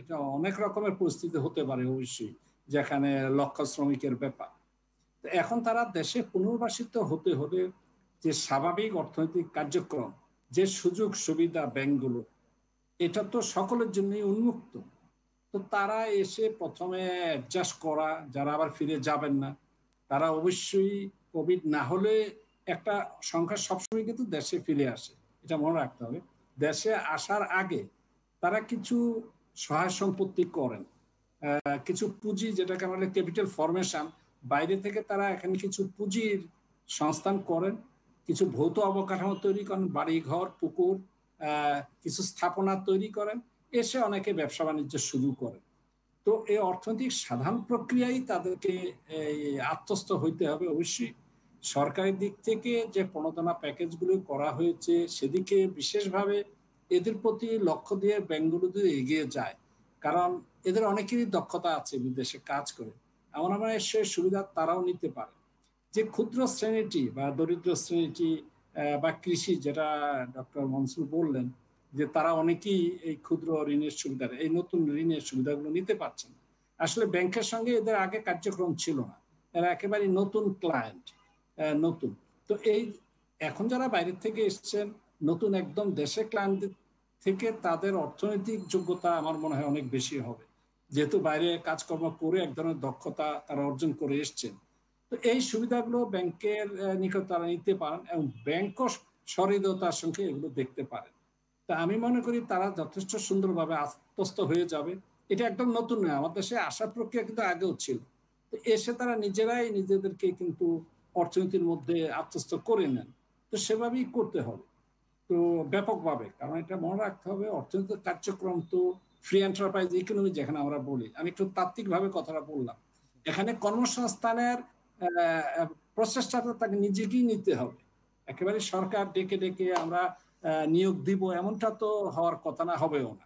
এটা অনেক রকমের পরিস্থিতি হতে পারে অবশ্যই, যেখানে লক্ষ শ্রমিকের ব্যাপার। তো এখন তারা দেশে পুনর্বাসিত হতে হলে যে স্বাভাবিক অর্থনৈতিক কার্যক্রম, যে সুযোগ সুবিধা ব্যাংকগুলো, এটা তো সকলের জন্যই উন্মুক্ত। তো তারা এসে প্রথমে অ্যাডজাস্ট করা, যারা আবার ফিরে যাবেন না তারা অবশ্যই কোভিড না হলে একটা সংখ্যা সবসময় কিন্তু দেশে ফিরে আসে, এটা মনে রাখতে হবে। দেশে আসার আগে তারা কিছু সহায় সম্পত্তিকরণ কিছু পুঁজি যেটাকে আমরা ক্যাপিটাল ফর্মেশন বাইরে থেকে তারা এখানে কিছু পুঁজির সংস্থান করেন কিছু ভৌত অবকাঠামো তৈরি করেন বাড়ি ঘর পুকুর কিছু স্থাপনা তৈরি করেন এসে অনেকে ব্যবসা বাণিজ্য শুরু করেন। তো এই অর্থনৈতিক সাধারণ প্রক্রিয়াই তাদেরকে আত্মস্থ হইতে হবে। অবশ্যই সরকারের দিক থেকে যে প্রণোদনা প্যাকেজগুলো করা হয়েছে সেদিকে বিশেষভাবে এদের প্রতি লক্ষ্য দিয়ে ব্যাংকগুলো যদি এগিয়ে যায়, কারণ এদের অনেকেরই দক্ষতা আছে বিদেশে কাজ করে, এমন আমার সে সুবিধা তারাও নিতে পারে। যে ক্ষুদ্র শ্রেণীটি বা দরিদ্র শ্রেণীটি বা কৃষি যেটা ডক্টর মনসুর বললেন যে তারা অনেকেই এই ক্ষুদ্র ঋণের সুবিধা এই নতুন ঋণের সুবিধাগুলো নিতে পারছেন। আসলে ব্যাংকের সঙ্গে এদের আগে কার্যক্রম ছিল না, এরা একেবারে নতুন ক্লায়েন্ট নতুন। তো এই এখন যারা বাইরের থেকে এসছেন নতুন একদম দেশে ক্লায়েন্ট থেকে তাদের অর্থনৈতিক যোগ্যতা আমার মনে হয় অনেক বেশি হবে, যেহেতু বাইরে কাজকর্ম করে এক ধরনের দক্ষতা তারা অর্জন করে এসছেন। তো এই সুবিধাগুলো ব্যাংকের নিকট তারা নিতে পারেন এবং ব্যাংকও সহৃদয়তার সঙ্গে এগুলো দেখতে পারেন। তা আমি মনে করি তারা যথেষ্ট সুন্দরভাবে আত্মস্থ হয়ে যাবে। এটা একদম নতুন নয়, আমাদের দেশে আসার প্রক্রিয়া কিন্তু আগেও ছিল। তো এসে তারা নিজেরাই নিজেদেরকে কিন্তু অর্থনীতির মধ্যে আত্মস্থ করে নেন, তো সেভাবেই করতে হবে তো ব্যাপকভাবে। কারণ এটা মনে রাখতে হবে অর্থনৈতিক কার্যক্রম তো ফ্রি এন্টারপ্রাইজ ইকোনমি যেখানে আমরা বলি, আমি একটু তাত্ত্বিকভাবে কথাটা বললাম, এখানে কর্মসংস্থানের প্রচেষ্টাটা তাকে নিজেকেই নিতে হবে। একেবারে সরকার ডেকে ডেকে আমরা নিয়োগ দিব এমনটা তো হওয়ার কথা না, হবেও না।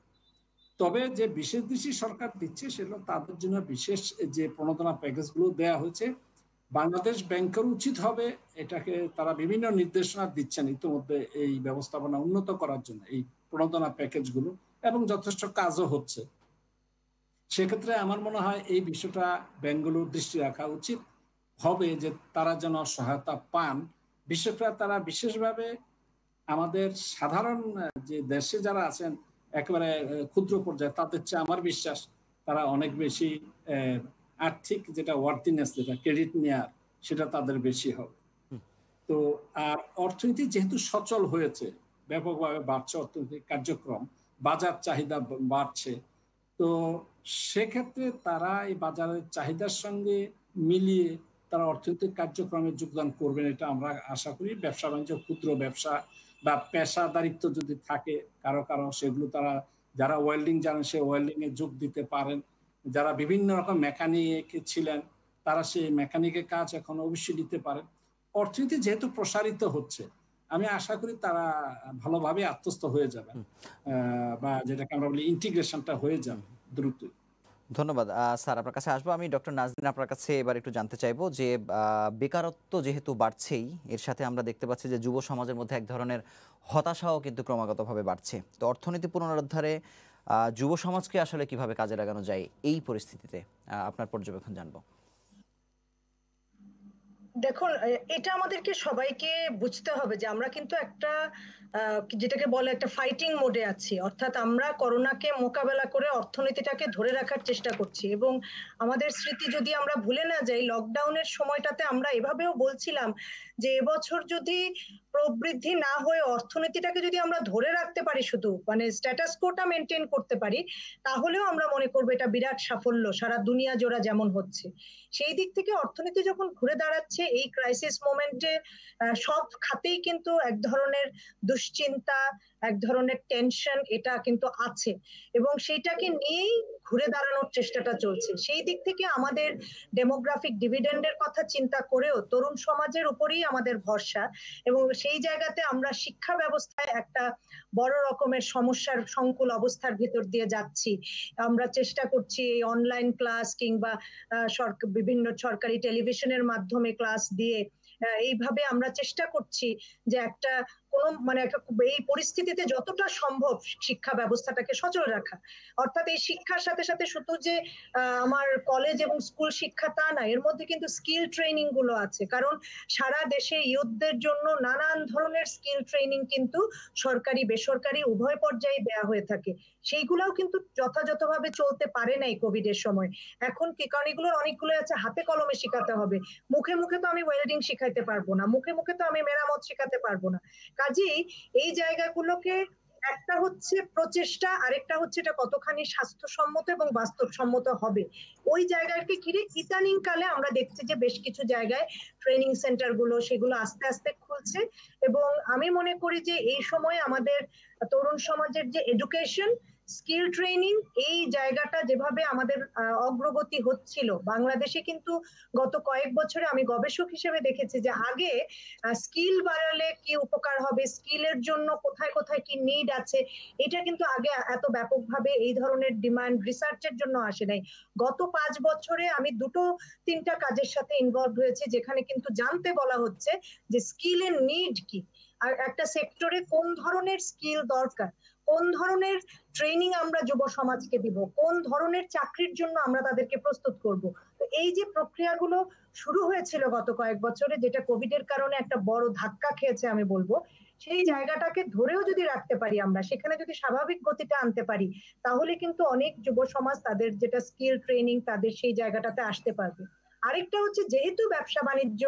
তবে যে বিশেষ দৃষ্টি সরকার দিচ্ছে সেগুলো তাদের জন্য বিশেষ যে প্রণোদনা প্যাকেজগুলো দেওয়া হয়েছে বাংলাদেশ ব্যাংকের উচিত হবে এটাকে, তারা বিভিন্ন নির্দেশনা দিচ্ছেন ইতিমধ্যে এই ব্যবস্থাপনা উন্নত করার জন্য এই প্রণোদনা প্যাকেজগুলো, এবং যথেষ্ট কাজও হচ্ছে। সেক্ষেত্রে আমার মনে হয় এই বিষয়টা ব্যাংকগুলোর দৃষ্টি রাখা উচিত হবে যে তারা যেন সহায়তা পান, বিশেষ করে তারা বিশেষভাবে আমাদের সাধারণ যে দেশে যারা আছেন একেবারে ক্ষুদ্র পর্যায়ে তাদের চেয়ে আমার বিশ্বাস তারা অনেক বেশি আর্থিক যেটা ওয়ার্থিনেস যেটা ক্রেডিট নেয়ার সেটা তাদের বেশি হবে। তো আর অর্থনীতি যেহেতু সচল হয়েছে, ব্যাপকভাবে বাড়ছে অর্থনৈতিক কার্যক্রম, বাজার চাহিদা বাড়ছে, তো সেক্ষেত্রে তারা এই বাজারের চাহিদার সঙ্গে মিলিয়ে তারা অর্থনৈতিক কার্যক্রমে যোগদান করবেন, এটা আমরা আশা করি। ব্যবসা বাণিজ্য ক্ষুদ্র ব্যবসা বা পেশাদারিত্ব যদি থাকে কারো কারো সেগুলো তারা, যারা ওয়েল্ডিং জানেন সে ওয়েল্ডিং এ যোগ দিতে পারেন, যারা বিভিন্ন রকম মেকানিক ছিলেন তারা সেই মেকানিকের কাজ এখন অবশ্যই দিতে পারেন। অর্থনীতি যেহেতু প্রসারিত হচ্ছে আমি আশা করি তারা ভালোভাবে আত্মস্থ হয়ে যাবেন বা যেটাকে আমরা বলি ইন্টিগ্রেশনটা হয়ে যাবে দ্রুত। ধন্যবাদ স্যার, আপনার কাছে আসবো আমি। ডক্টর নাজরীন, আপনার কাছে এবার একটু জানতে চাইবো যে বেকারত্ব যেহেতু বাড়ছেই, এর সাথে আমরা দেখতে পাচ্ছি যে যুব সমাজের মধ্যে এক ধরনের হতাশাও কিন্তু ক্রমাগতভাবে বাড়ছে। তো অর্থনীতি পুনরুদ্ধারে যুব সমাজকে আসলে কিভাবে কাজে লাগানো যায় এই পরিস্থিতিতে আপনার পর্যবেক্ষণ জানবো। দেখুন, এটা আমাদেরকে সবাইকে বুঝতে হবে যে আমরা কিন্তু একটা যেটাকে বলে একটা ফাইটিং মোডে আছি, অর্থাৎ আমরা করোনাকে মোকাবেলা করে অর্থনীতিটাকে ধরে রাখার চেষ্টা করছি। এবং আমাদের স্মৃতি যদি আমরা ভুলে না যাই, লকডাউনের সময়টাতে আমরা এভাবেও বলছিলাম যে এবছর যদি প্রবৃদ্ধি না হয়ে অর্থনীতিটাকে যদি আমরা ধরে রাখতে পারি, শুধু মানে স্ট্যাটাস কোটা মেনটেন করতে পারি, তাহলেও আমরা মনে করবো এটা বিরাট সাফল্য সারা দুনিয়া জোড়া যেমন হচ্ছে। সেই দিক থেকে অর্থনীতি যখন ঘুরে দাঁড়াচ্ছে এই ক্রাইসিস মোমেন্টে সব খাতেই কিন্তু এক ধরনের দুশ্চিন্তা, এক ধরনের টেনশন এটা কিন্তু আছে এবং সেটাকে নিয়েই ঘুরে দাঁড়ানোর চেষ্টাটা চলছে। সেই দিক থেকে আমাদের ডেমোগ্রাফিক ডিভিডেন্ডের কথা চিন্তা করেও তরুণ সমাজের উপরেই আমাদের ভরসা এবং সেই জায়গাতে আমরা শিক্ষা ব্যবস্থায় একটা বড় রকমের সমস্যার সংকুল অবস্থার ভিতর দিয়ে যাচ্ছি। আমরা চেষ্টা করছি এই অনলাইন ক্লাস কিংবা বিভিন্ন সরকারি টেলিভিশনের মাধ্যমে ক্লাস দিয়ে এইভাবে আমরা চেষ্টা করছি যে একটা কোন মানে এই পরিস্থিতিতে যতটা সম্ভব শিক্ষা ব্যবস্থাটাকে সচল রাখা। অর্থাৎ এই শিক্ষার সাথে সাথে শুধু যে আমার কলেজ এবং স্কুল শিক্ষা তা না, এর মধ্যে কিন্তু স্কিল ট্রেনিং গুলো আছে, কারণ সারা দেশে ইয়ুথদের জন্য নানান ধরনের স্কিল ট্রেনিং কিন্তু সরকারি বেসরকারি উভয় পর্যায়ে দেয়া হয়ে থাকে। সেইগুলাও কিন্তু যথাযথভাবে চলতে পারে নাই কোভিড এর সময়। এখন কি কারণ এগুলোর অনেকগুলো আছে হাতে কলমে শিখাতে হবে, মুখে মুখে তো আমি ওয়েল্ডিং শিখাইতে পারবো না, মুখে মুখে তো আমি মেরামত শিখাতে পারবো না। কাজেই এই জায়গাগুলোকে একটা হচ্ছে প্রচেষ্টা, আরেকটা হচ্ছে এটা কতখানি স্বাস্থ্যসম্মত এবং বাস্তবসম্মত হবে। ওই জায়গাকে ঘিরে ইদানিং কালে আমরা দেখছি যে বেশ কিছু জায়গায় ট্রেনিং সেন্টার গুলো সেগুলো আস্তে আস্তে খুলছে, এবং আমি মনে করি যে এই সময় আমাদের তরুণ সমাজের যে এডুকেশন স্কিল ট্রেনিং এই জায়গাটা যেভাবে আমাদের অগ্রগতি হচ্ছিল বাংলাদেশে, কিন্তু গত কয়েক বছরে আমি গবেষক হিসেবে দেখেছি যে আগে স্কিল বাড়ালে কি উপকার হবে, স্কিলের জন্য কোথায় কোথায় কি নিড আছে, এটা কিন্তু আগে এত ব্যাপকভাবে এই ধরনের ডিমান্ড রিসার্চের জন্য আসে নাই। গত পাঁচ বছরে আমি দুটো তিনটা কাজের সাথে ইনভলভ হয়েছি যেখানে কিন্তু জানতে বলা হচ্ছে যে স্কিলের নিড কি, আর একটা সেক্টরে কোন ধরনের স্কিল দরকার, কোন ধরনের ট্রেনিং আমরা যুব সমাজকে দিব, কোন ধরনের চাকরির জন্য আমরা তাদেরকে প্রস্তুত করব। তো এই যে প্রক্রিয়াগুলো শুরু হয়েছিল গত কয়েক বছরে, যেটা কোভিড এর কারণে একটা বড় ধাক্কা খেয়েছে আমি বলবো, সেই জায়গাটাকে ধরেও যদি রাখতে পারি আমরা, সেখানে যদি স্বাভাবিক গতিটা আনতে পারি, তাহলে কিন্তু অনেক যুব সমাজ তাদের যেটা স্কিল ট্রেনিং তাদের সেই জায়গাটাতে আসতে পারবে। আরেকটা হচ্ছে যেহেতু ব্যবসা বাণিজ্য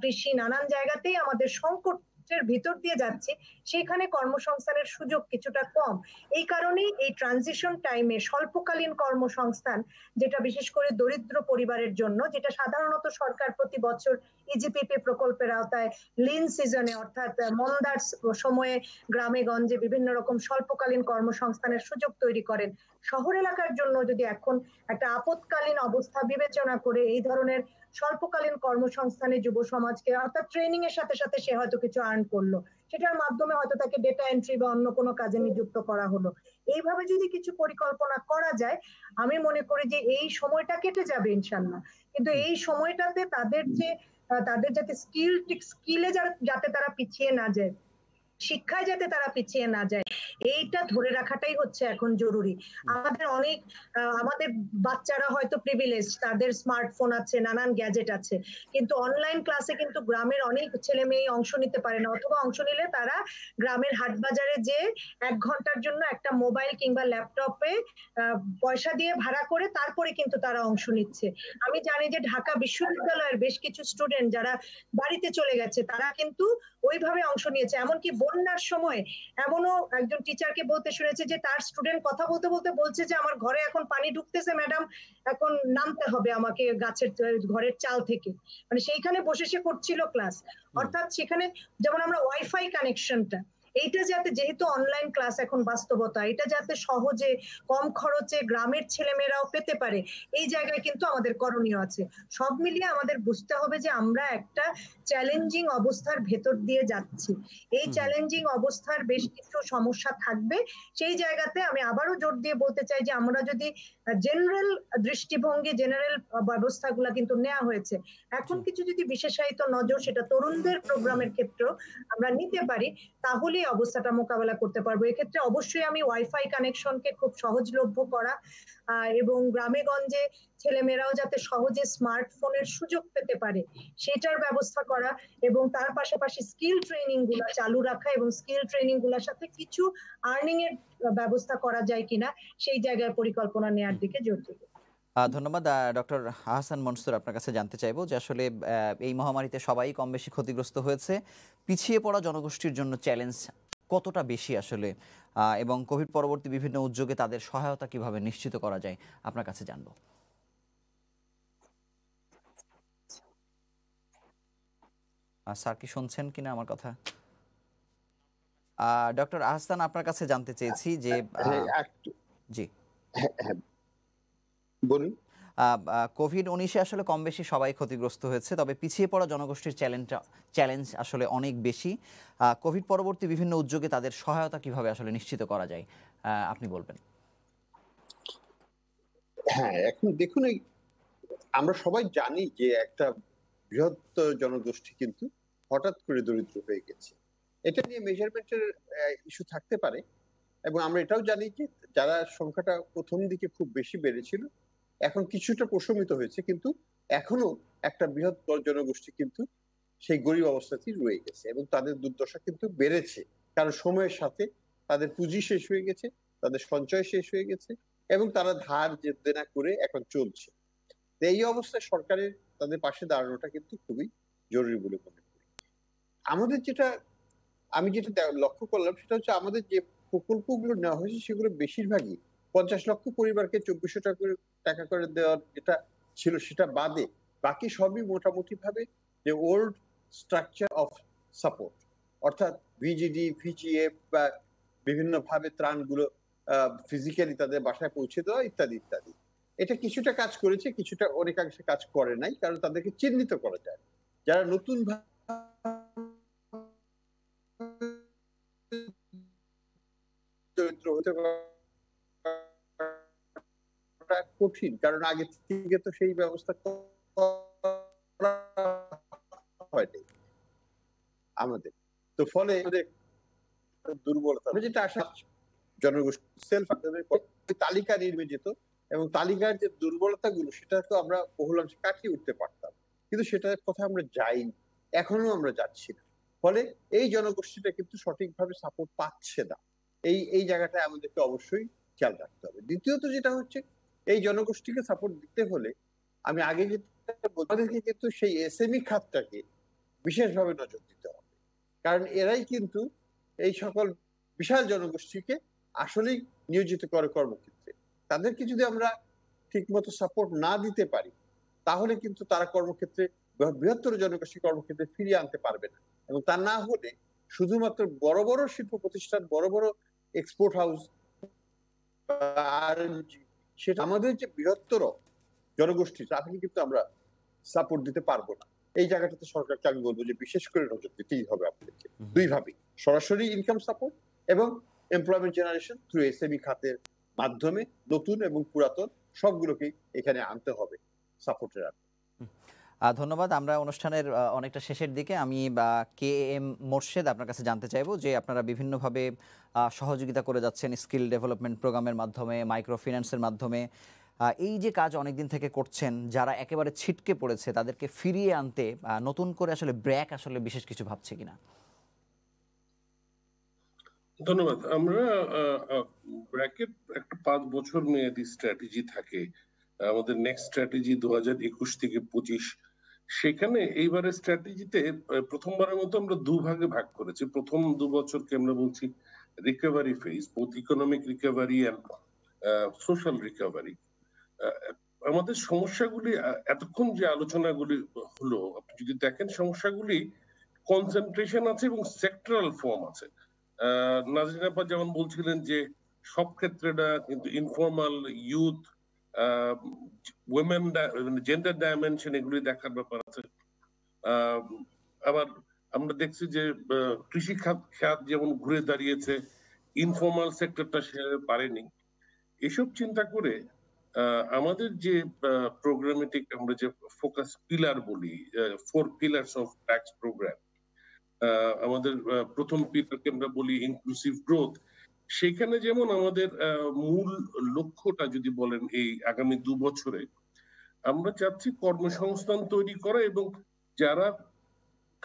কৃষি নানান জায়গাতেই আমাদের সংকট ভিতর দিয়ে যাচ্ছে, সেখানে কর্মসংস্থানের সুযোগ কিছুটা কম, এই কারণেই এই ট্রানজিশন টাইমে স্বল্পকালীন কর্মসংস্থান যেটা বিশেষ করে দরিদ্র পরিবারের জন্য, যেটা সাধারণত সরকার প্রতি বছর ইজিপিপি প্রকল্পের আওতায় লিন সিজনে অর্থাৎ মন্দার সময়ে গ্রামে গঞ্জে বিভিন্ন রকম স্বল্পকালীন কর্মসংস্থানের সুযোগ তৈরি করেন, শহর এলাকার জন্য যদি এখন একটা আপৎকালীন অবস্থা বিবেচনা করে এই ধরনের স্বল্পকালীন কর্মসংস্থানে যুব সমাজকে অর্থাৎ ট্রেনিং এর সাথে সাথে সে হয়তো কিছু আর্ন করলো, সেটার মাধ্যমে হয়তো তাকে ডেটা এন্ট্রি বা অন্য কোনো কাজে নিযুক্ত করা হলো, এইভাবে যদি কিছু পরিকল্পনা করা যায় আমি মনে করি যে এই সময়টা কেটে যাবে ইনশাল্লাহ। কিন্তু এই সময়টাতে তাদের যে তাদের যাতে স্কিল স্কিলে যাতে তারা পিছিয়ে না যায়, শিক্ষায় যাতে তারা পিছিয়ে না যায়, এইটা ধরে রাখাটাই হচ্ছে এখন জরুরি। আমাদের অনেক আমাদের বাচ্চারা হয়তো প্রিভিলেজ, তাদের স্মার্টফোন আছে নানান গ্যাজেট আছে, কিন্তু অনলাইন ক্লাসে কিন্তু গ্রামের অনেক ছেলে মেয়ে অংশ নিতে পারে না, অথবা অংশ নিলে তারা গ্রামের হাট বাজারে যে এক ঘন্টার জন্য একটা মোবাইল কিংবা ল্যাপটপে পয়সা দিয়ে ভাড়া করে তারপরে কিন্তু তারা অংশ নিচ্ছে। আমি জানি যে ঢাকা বিশ্ববিদ্যালয়ের বেশ কিছু স্টুডেন্ট যারা বাড়িতে চলে গেছে তারা কিন্তু ওইভাবে অংশ নিয়েছে, এমনকি বন্যার সময় এমনও একজন টিচারকে বলতে শুনেছে যে তার স্টুডেন্ট কথা বলতে বলতে বলছে যে আমার ঘরে এখন পানি ঢুকতেছে ম্যাডাম, এখন নামতে হবে আমাকে গাছের ঘরের চাল থেকে, মানে সেইখানে বসে সে করছিল ক্লাস। অর্থাৎ সেখানে যেমন আমরা ওয়াইফাই কানেকশনটা, এইটা যাতে, যেহেতু অনলাইন ক্লাস এখন বাস্তবতা, এটা যাতে সহজে কম খরচে গ্রামের ছেলেমেয়েরাও পেতে পারে, এই জায়গায় কিন্তু আমাদের করণীয় আছে। সব মিলিয়ে আমাদের বুঝতে হবে যে আমরা একটা চ্যালেঞ্জিং অবস্থার ভেতর দিয়ে যাচ্ছি, এই চ্যালেঞ্জিং অবস্থার বেশ কিছু সমস্যা থাকবে। সেই জায়গাতে আমি আবারও জোর দিয়ে বলতে চাই যে আমরা যদি জেনারেল দৃষ্টিভঙ্গি, জেনারেল ব্যবস্থাগুলো কিন্তু নেওয়া হয়েছে, এখন কিছু যদি বিশেষায়িত নজর সেটা তরুণদের প্রোগ্রামের ক্ষেত্রেও আমরা নিতে পারি, তাহলে অবস্থাটা মোকাবেলা করতে পারবো। এক্ষেত্রে অবশ্যই আমি ওয়াইফাই কানেকশনকে খুব সহজলভ্য করা এবং গ্রামে গঞ্জে ছেলেমেয়েরাও যাতে সহজে স্মার্টফোনের সুযোগ পেতে পারে সেটার ব্যবস্থা করা, এবং তার পাশাপাশি স্কিল ট্রেনিং গুলা চালু রাখা, এবং স্কিল ট্রেনিং গুলার সাথে কিছু আর্নিং এর ব্যবস্থা করা যায় কিনা সেই জায়গায় পরিকল্পনা নেওয়ার দিকে জোর দেব। ধন্যবাদ ডক্টর আহসান মনসুর। আপনার কাছে জানতে চাইবো যে আসলে এই মহামারীতে সবাই কম বেশি ক্ষতিগ্রস্ত হয়েছে, পিছিয়ে পড়া জনগোষ্ঠীর জন্য চ্যালেঞ্জ কতটা বেশি আসলে, এবং কোভিড পরবর্তী বিভিন্ন উদ্যোগে তাদের সহায়তা কিভাবে নিশ্চিত করা যায়, আপনার কাছে জানবো। স্যার কি শুনছেন কিনা আমার কথা? ডক্টর আহসান, আপনার কাছে জানতে চেয়েছি যে জি বলুন। কোভিড উনিশে আসলে কম বেশি সবাই ক্ষতিগ্রস্ত হয়েছে, তবে পিছিয়ে পড়া জনগোষ্ঠীর চ্যালেঞ্জটা চ্যালেঞ্জ আসলে অনেক বেশি। কোভিড পরবর্তী বিভিন্ন উদ্যোগে তাদের সহায়তা কিভাবে আসলে নিশ্চিত করা যায়, আপনি বলবেন? হ্যাঁ, এখন দেখুন আমরা সবাই জানি যে একটা বৃহৎ জনগোষ্ঠী কিন্তু হঠাৎ করে দরিদ্র হয়ে গেছে, এটা নিয়ে মেজারমেন্টের ইস্যু থাকতে পারে, এবং আমরা এটাও জানি যে যারা সংখ্যাটা প্রথম দিকে খুব বেশি বেড়েছিল এখন কিছুটা প্রশমিত হয়েছে, কিন্তু এখনো একটা বৃহৎ জনগোষ্ঠী কিন্তু সেই গরিব অবস্থাতেই রয়ে গেছে এবং তাদের দুর্দশা কিন্তু বেড়েছে, কারণ সময়ের সাথে তাদের পুঁজি শেষ হয়ে গেছে, তাদের সঞ্চয় শেষ হয়ে গেছে এবং তারা ধার দেনা করে এখন চলছে। এই অবস্থায় সরকারের তাদের পাশে দাঁড়ানোটা কিন্তু খুবই জরুরি বলে মনে করি। আমাদের যেটা আমি যেটা লক্ষ্য করলাম সেটা হচ্ছে আমাদের যে প্রকল্পগুলো নেওয়া হয়েছে সেগুলো বেশিরভাগই পঞ্চাশ লক্ষ পরিবারকে চব্বিশশো টাকা টাকা করে দেওয়ার যেটা ছিল সেটা বাদে বাকি সবই মোটামুটি ভাবে যে ওল্ড স্ট্রাকচার অফ সাপোর্ট, অর্থাৎ ভিজিডি ভিজিএফ বা বিভিন্নভাবে ত্রাণগুলো ফিজিক্যালি তাদের বাসায় পৌঁছে দেওয়া ইত্যাদি ইত্যাদি। এটা কিছুটা কাজ করেছে, কিছুটা অনেকাংশে কাজ করে নাই, কারণ তাদেরকে চিহ্নিত করা যায়। যারা নতুন চরিত্র হতে কঠিন, কারণ আগে থেকে তো সেই ব্যবস্থা হয়নি আমাদের, তো ফলে আমাদের দুর্বলতা যেটা আসা জনগোষ্ঠী সেলফ তালিকা নির্মিত এবং তালিকার যে দুর্বলতা গুলো সেটা তো আমরা বহুলাংশে কাটিয়ে উঠতে পারতাম, কিন্তু সেটার কথা আমরা যাইনি, এখনো আমরা যাচ্ছি না। ফলে এই জনগোষ্ঠীটা কিন্তু সঠিকভাবে সাপোর্ট পাচ্ছে না। এই এই জায়গাটায় আমাদেরকে অবশ্যই খেয়াল রাখতে হবে। দ্বিতীয়ত যেটা হচ্ছে, এই জনগোষ্ঠীকে সাপোর্ট দিতে হলে আমি আগে যেটা বলতে, কিন্তু সেই এসএমই খাতটাকে বিশেষভাবে নজর দিতে হবে, কারণ এরাই কিন্তু এই সকল বিশাল জনগোষ্ঠীকে আসলেই নিয়োজিত করে কর্মক্ষেত্রে। তাদেরকে যদি আমরা ঠিকমতো সাপোর্ট না দিতে পারি তাহলে কিন্তু তারা কর্মক্ষেত্রে বৃহত্তর জনগোষ্ঠী কর্মক্ষেত্রে ফিরিয়ে আনতে পারবে না, এবং তা না হলে শুধুমাত্র বড় বড় শিল্প প্রতিষ্ঠান, বড় বড় এক্সপোর্ট হাউস আর সেটা আমাদের যে বৃহত্তর জনগোষ্ঠী তাদেরকে কিন্তু আমরা সাপোর্ট দিতে পারবো না। এই জায়গাটাতে সরকারকে আমি বলবো যে বিশেষ করে নজর দিতেই হবে আপনাদেরকে, দুইভাবে, সরাসরি ইনকাম সাপোর্ট এবং এমপ্লয়মেন্ট জেনারেশন থ্রু এসএমই খাতের মাধ্যমে নতুন এবং পুরাতন সবগুলোকেই এখানে আনতে হবে সাপোর্টের। ধন্যবাদ। আমরা অনুষ্ঠানের অনেকটা শেষের দিকে, আমি কে এম মোর্শেদ আপনার কাছে জানতে চাইব যে আপনারা বিভিন্নভাবে সহযোগিতা করে যাচ্ছেন স্কিল ডেভেলপমেন্ট প্রোগ্রামের মাধ্যমে, মাইক্রো ফিন্যান্সের মাধ্যমে, এই যে কাজ অনেকদিন থেকে করছেন, যারা একেবারে ছিটকে পড়েছে তাদেরকে ফিরিয়ে আনতে নতুন করে আসলে ব্র্যাক আসলে বিশেষ কিছু ভাবছে কিনা? ধন্যবাদ। আমরা ব্র্যাকের একটা পাঁচ বছর মেয়াদী স্ট্র্যাটেজি থাকে আমাদের, নেক্সট স্ট্র্যাটেজি দু হাজার একুশ থেকে পঁচিশ। সেখানে এইবারের স্ট্র্যাটেজিতে প্রথমবারের মতো আমরা দুভাগে ভাগ করেছি। প্রথম দু বছরকে আমরা বলছি recovery phase, economic recovery and social recovery. আমাদের সমস্যাগুলি এতক্ষণ যে আলোচনাগুলি হলো, আপনি যদি দেখেন সমস্যাগুলি কনসেন্ট্রেশন আছে এবং সেক্টরাল ফর্ম আছে। আহ নাজরীন আহমদ যেমন বলছিলেন যে সব ক্ষেত্রে না, কিন্তু informal, youth, women, gender dimension এগুলি দেখার ব্যাপার আছে। আবার আমরা দেখছি যে কৃষি খাত খাত যেমন ঘুরে দাঁড়িয়েছে, ইনফর্মাল সেক্টরটা সেভাবে পারেনি। এসব চিন্তা করে আমাদের যে প্রোগ্রামেটিক আমরা যে ফোকাস পিলার বলি, four pillars of tax program, আমাদের প্রথম পিলারকে আমরা বলি ইনক্লুসিভ গ্রোথ। সেখানে যেমন আমাদের মূল লক্ষ্যটা যদি বলেন এই আগামী দু বছরে আমরা চাচ্ছি কর্মসংস্থান তৈরি করা, এবং যারা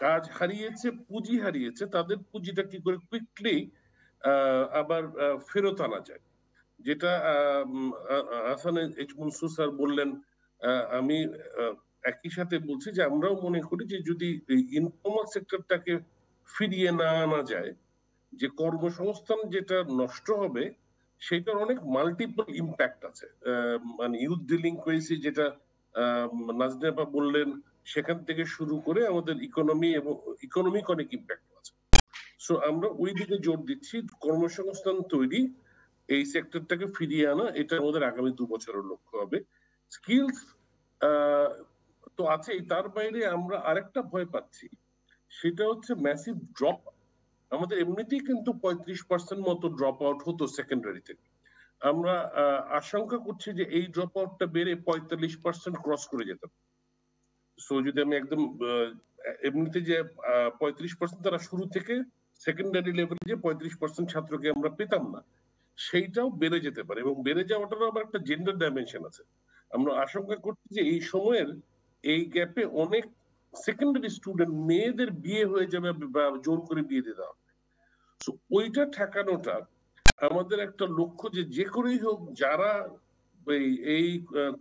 কাজ হারিয়েছে, পুঁজি হারিয়েছে, তাদের পুঁজিটা কি করে কুইকলি আবার ফেরত আনা যায়, যেটা আহসান এইচ মনসুর স্যার বললেন। আমি একই সাথে বলছি যে আমরাও মনে করি যে যদি ইনফর্মাল সেক্টরটাকে ফিরিয়ে না আনা যায়, যে কর্মসংস্থান যেটা নষ্ট হবে সেটার অনেক মাল্টিপল ইম্প্যাক্ট আছে। মানে ইউথ ডিলিংকুয়েন্সি যেটা নাজনীন আপা বললেন, সেখান থেকে শুরু করে আমাদের ইকোনমি এবং ইকোনমিক অনেক ইম্প্যাক্ট আছে। সো আমরা ওই দিকে জোর দিচ্ছি, কর্মসংস্থান তৈরি, এই সেক্টরটাকে ফিরিয়ে আনা, এটা আমাদের আগামী দু বছরের লক্ষ্য হবে। স্কিলস তো আছে, তার বাইরে আমরা আরেকটা ভয় পাচ্ছি, সেটা হচ্ছে ম্যাসিভ ড্রপ। আমাদের এমনিতেই কিন্তু পঁয়ত্রিশ পার্সেন্ট মতো ড্রপ আউট হতো সেকেন্ডারিতে, আমরা আশঙ্কা করছি যে এই ড্রপ আউটটা বেড়ে পঁয়তাল্লিশ পার্সেন্ট ক্রস করে যেত। সো যদি আমি একদম এমনিতে যে পঁয়ত্রিশ পার্সেন্ট তারা শুরু থেকে সেকেন্ডারি লেভেলে যে পঁয়ত্রিশ পার্সেন্ট ছাত্রকে আমরা পেতাম না, সেইটাও বেড়ে যেতে পারে, এবং বেড়ে যাওয়াটারও আবার একটা জেন্ডার ডাইমেনশন আছে। আমরা আশঙ্কা করছি যে এই সময়ের এই গ্যাপে অনেক সেকেন্ডারি স্টুডেন্ট মেয়েদের বিয়ে হয়ে যাবে বা জোর করে বিয়ে দিয়ে দেওয়া হবে। সো ওইটা ঠেকানোটা আমাদের একটা লক্ষ্য, যে যে করেই হোক যারা এই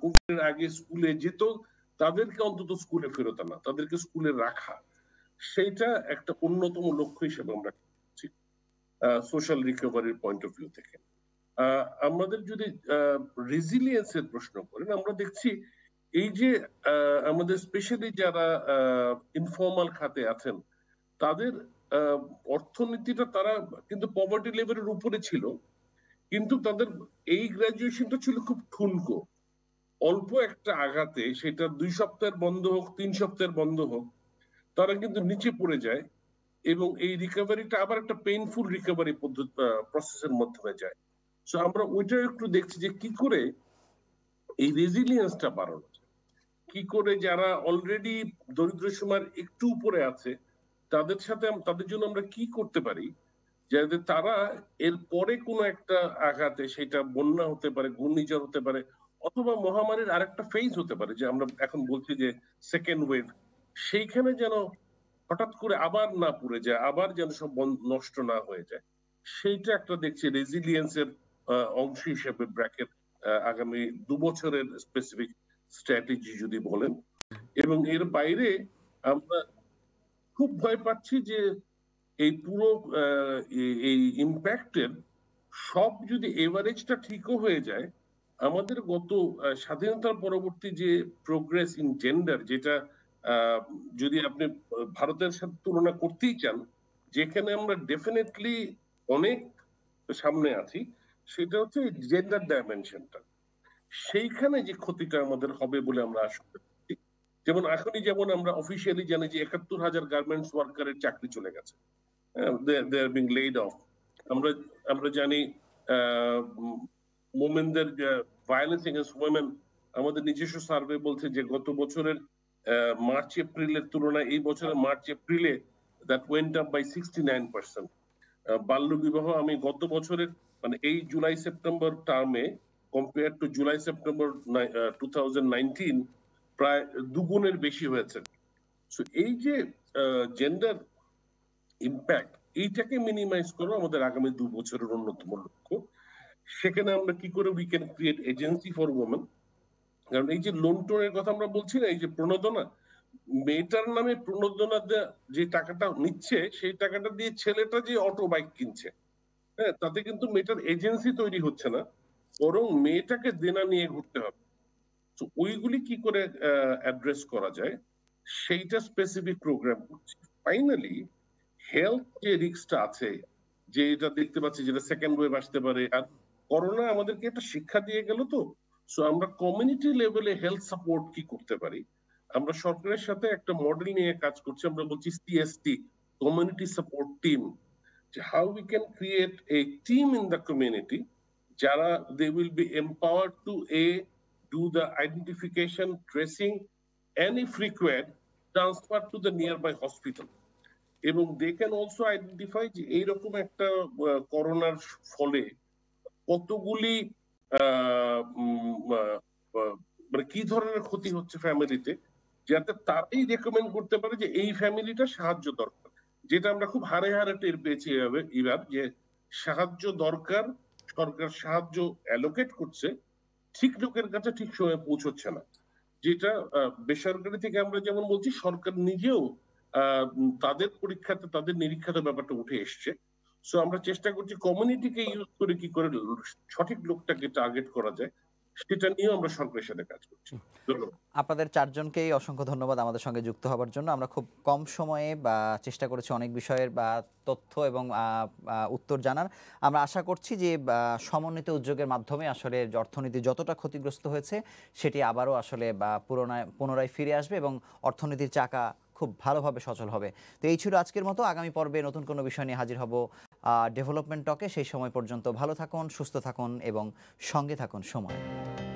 কোভিডের আগে স্কুলে যেত তাদেরকে অন্তত স্কুলে ফেরত আনা, তাদেরকে স্কুলে রাখা, সেইটা একটা অন্যতম লক্ষ্য হিসেবে আমরা। সোশ্যাল রিকভারির পয়েন্ট অফ ভিউ থেকে। আমাদের যদি রেজিলিয়েন্সের প্রশ্ন করেন, আমরা দেখছি এই যে আমাদের স্পেশালি যারা ইনফর্মাল খাতে আছেন তাদের অর্থনীতিটা, তারা কিন্তু পভার্টি লেভেলের উপরে ছিল, কিন্তু তাদের এই গ্রাজুয়েশনটা ছিল খুব ঠুনকো। অল্প একটা আঘাতে, সেটা দুই সপ্তাহের বন্ধ হোক তিন সপ্তাহের বন্ধ হোক, তারা কিন্তু নিচে পড়ে যায় এবং এই রিকভারিটা আবার একটা পেইনফুল রিকভারি পদ্ধতি প্রসেসের মাধ্যমে যায়। সো আমরা ওইটা একটু দেখছি যে কি করে এই রেজিলিয়েন্সটা বাড়ানো যায়, কি করে যারা অলরেডি দরিদ্র সীমার একটু উপরে আছে তাদের সাথে তাদের জন্য আমরা কি করতে পারি যাতে তারা এর পরে কোনো একটা আঘাতে, সেটা বন্যা হতে পারে, ঘূর্ণিঝড় হতে পারে, অথবা মহামারীর আরেকটা ফেজ হতে পারে যে আমরা এখন বলছি যে সেকেন্ড ওয়েভ, সেইখানে যেন হঠাৎ করে আবার না পড়ে যায়, আবার যেন সব নষ্ট না হয়ে যায়, সেইটা একটা দেখছি রেজিলিয়েন্সের অংশ হিসেবে ব্র্যাকের আগামী দু বছরের স্পেসিফিক স্ট্র্যাটেজি যদি বলেন। এবং এর বাইরে আমরা খুব ভয় পাচ্ছি যে এই পুরো এই ইম্প্যাক্টের সব যদি এভারেজটা ঠিকও হয়ে যায়, আমাদের গত স্বাধীনতার পরবর্তী যে প্রোগ্রেস ইন জেন্ডার, যেটা যদি আপনি ভারতের সাথে তুলনা করতেই চান, যেখানে আমরা ডেফিনেটলি অনেক সামনে আছি, সেটা হচ্ছে জেন্ডার ডাইমেনশনটা। সেইখানে যে ক্ষতিটা আমাদের হবে বলে আমরা আশা করছি, যেমন এখনই যেমন আমরা অফিসিয়ালি জানি যে একাত্তর হাজার গার্মেন্টস ওয়ার্কারের চাকরি চলে গেছে, they are being laid off. আমরা আমরা জানি মোমেনদের ভায়োলেন্স এগেইনস্ট উইমেন, আমাদের নিজস্ব সার্ভে বলছে যে গত বছরের মার্চ এপ্রিলের তুলনায় এই বছরের মার্চ এপ্রিলে that went up by sixty nine percent. বাল্য বিবাহ আমি গত বছরের মানে এই জুলাই সেপ্টেম্বর টার্মে compare to July September two thousand nineteen প্রায় দুগুণের বেশি হয়েছে। সো এই যে জেন্ডার ইম্প্যাক্ট, এইটাকে মিনিমাইজ করা আমাদের আগামী দু বছরের অন্যতম লক্ষ্য। সেখানে আমরা কি করে we can create agency for women, কারণ এই যে লোন টোনের কথা আমরা বলছি না, এই যে প্রণোদনা, মেয়েটার নামে প্রণোদনা যে টাকাটা নিচ্ছে সেই টাকাটা দিয়ে ছেলেটা যে অটো বাইক কিনছে, হ্যাঁ, তাতে কিন্তু মেয়েটার এজেন্সি তৈরি হচ্ছে না, বরং মেয়েটাকে দেনা নিয়ে ঘুরতে হবে। তো ওইগুলি কি করে অ্যাড্রেস করা যায় সেইটা স্পেসিফিক প্রোগ্রাম করছি। ফাইনালি হেলথ যে রিস্কটা আছে, যে এটা দেখতে পাচ্ছি যেটা সেকেন্ড ওয়েভ আসতে পারে, আর করোনা আমাদেরকে একটা শিক্ষা দিয়ে গেল। তো সো আমরা কমিউনিটি লেভেলে হেলথ সাপোর্ট কি করতে পারি, আমরা সরকারের সাথে একটা মডেল নিয়ে কাজ করছি, আমরা বলছি CST, community support team, how we can create a team in the community, যারা they will be empowered to a do the identification, tracing and if required transfer to the nearby hospital, এবং they can also identify যে এইরকম একটা করোনার ফলে কতগুলি মানে কি ধরনের ক্ষতি হচ্ছে ফ্যামিলিতে, যাতে তারাই রেকমেন্ড করতে পারে যে এই ফ্যামিলিটা সাহায্য দরকার। যেটা আমরা খুব হারে হারে টের পেয়েছি এভাবে এবার যে সাহায্য দরকার, সরকার সাহায্য অ্যালোকেট করছে, ঠিক লোকের কাছে ঠিক সময়ে পৌঁছচ্ছে না। যেটা বেসরকারি থেকে আমরা যেমন বলছি, সরকার নিজেও তাদের পরীক্ষাতে তাদের নিরীক্ষাতে ব্যাপারটা উঠে এসছে। সো আমরা চেষ্টা করছি কমিউনিটিকে ইউজ করে কি করে সঠিক লোকটাকে টার্গেট করা যায়, সেটা নিয়ে আমরা সরকারের সাথে কাজ করছি। আপনাদের চারজনকেই অসংখ্য ধন্যবাদ আমাদের সঙ্গে যুক্ত হওয়ার জন্য। আমরা খুব কম সময়ে বা চেষ্টা করেছি অনেক বিষয়ের বা তথ্য এবং উত্তর জানার। আমরা আশা করছি যে সমন্বিত উদ্যোগের মাধ্যমে আসলে অর্থনীতি যতটা ক্ষতিগ্রস্ত হয়েছে সেটি আবারও আসলে বা পুনরায় পুনরায় ফিরে আসবে এবং অর্থনীতির চাকা খুব ভালোভাবে সচল হবে। তো এই ছিল আজকের মতো। আগামী পর্বে নতুন কোনো বিষয় নিয়ে হাজির হব ডেভেলপমেন্ট টকে। সেই সময় পর্যন্ত ভালো থাকুন, সুস্থ থাকুন এবং সঙ্গে থাকুন সময়।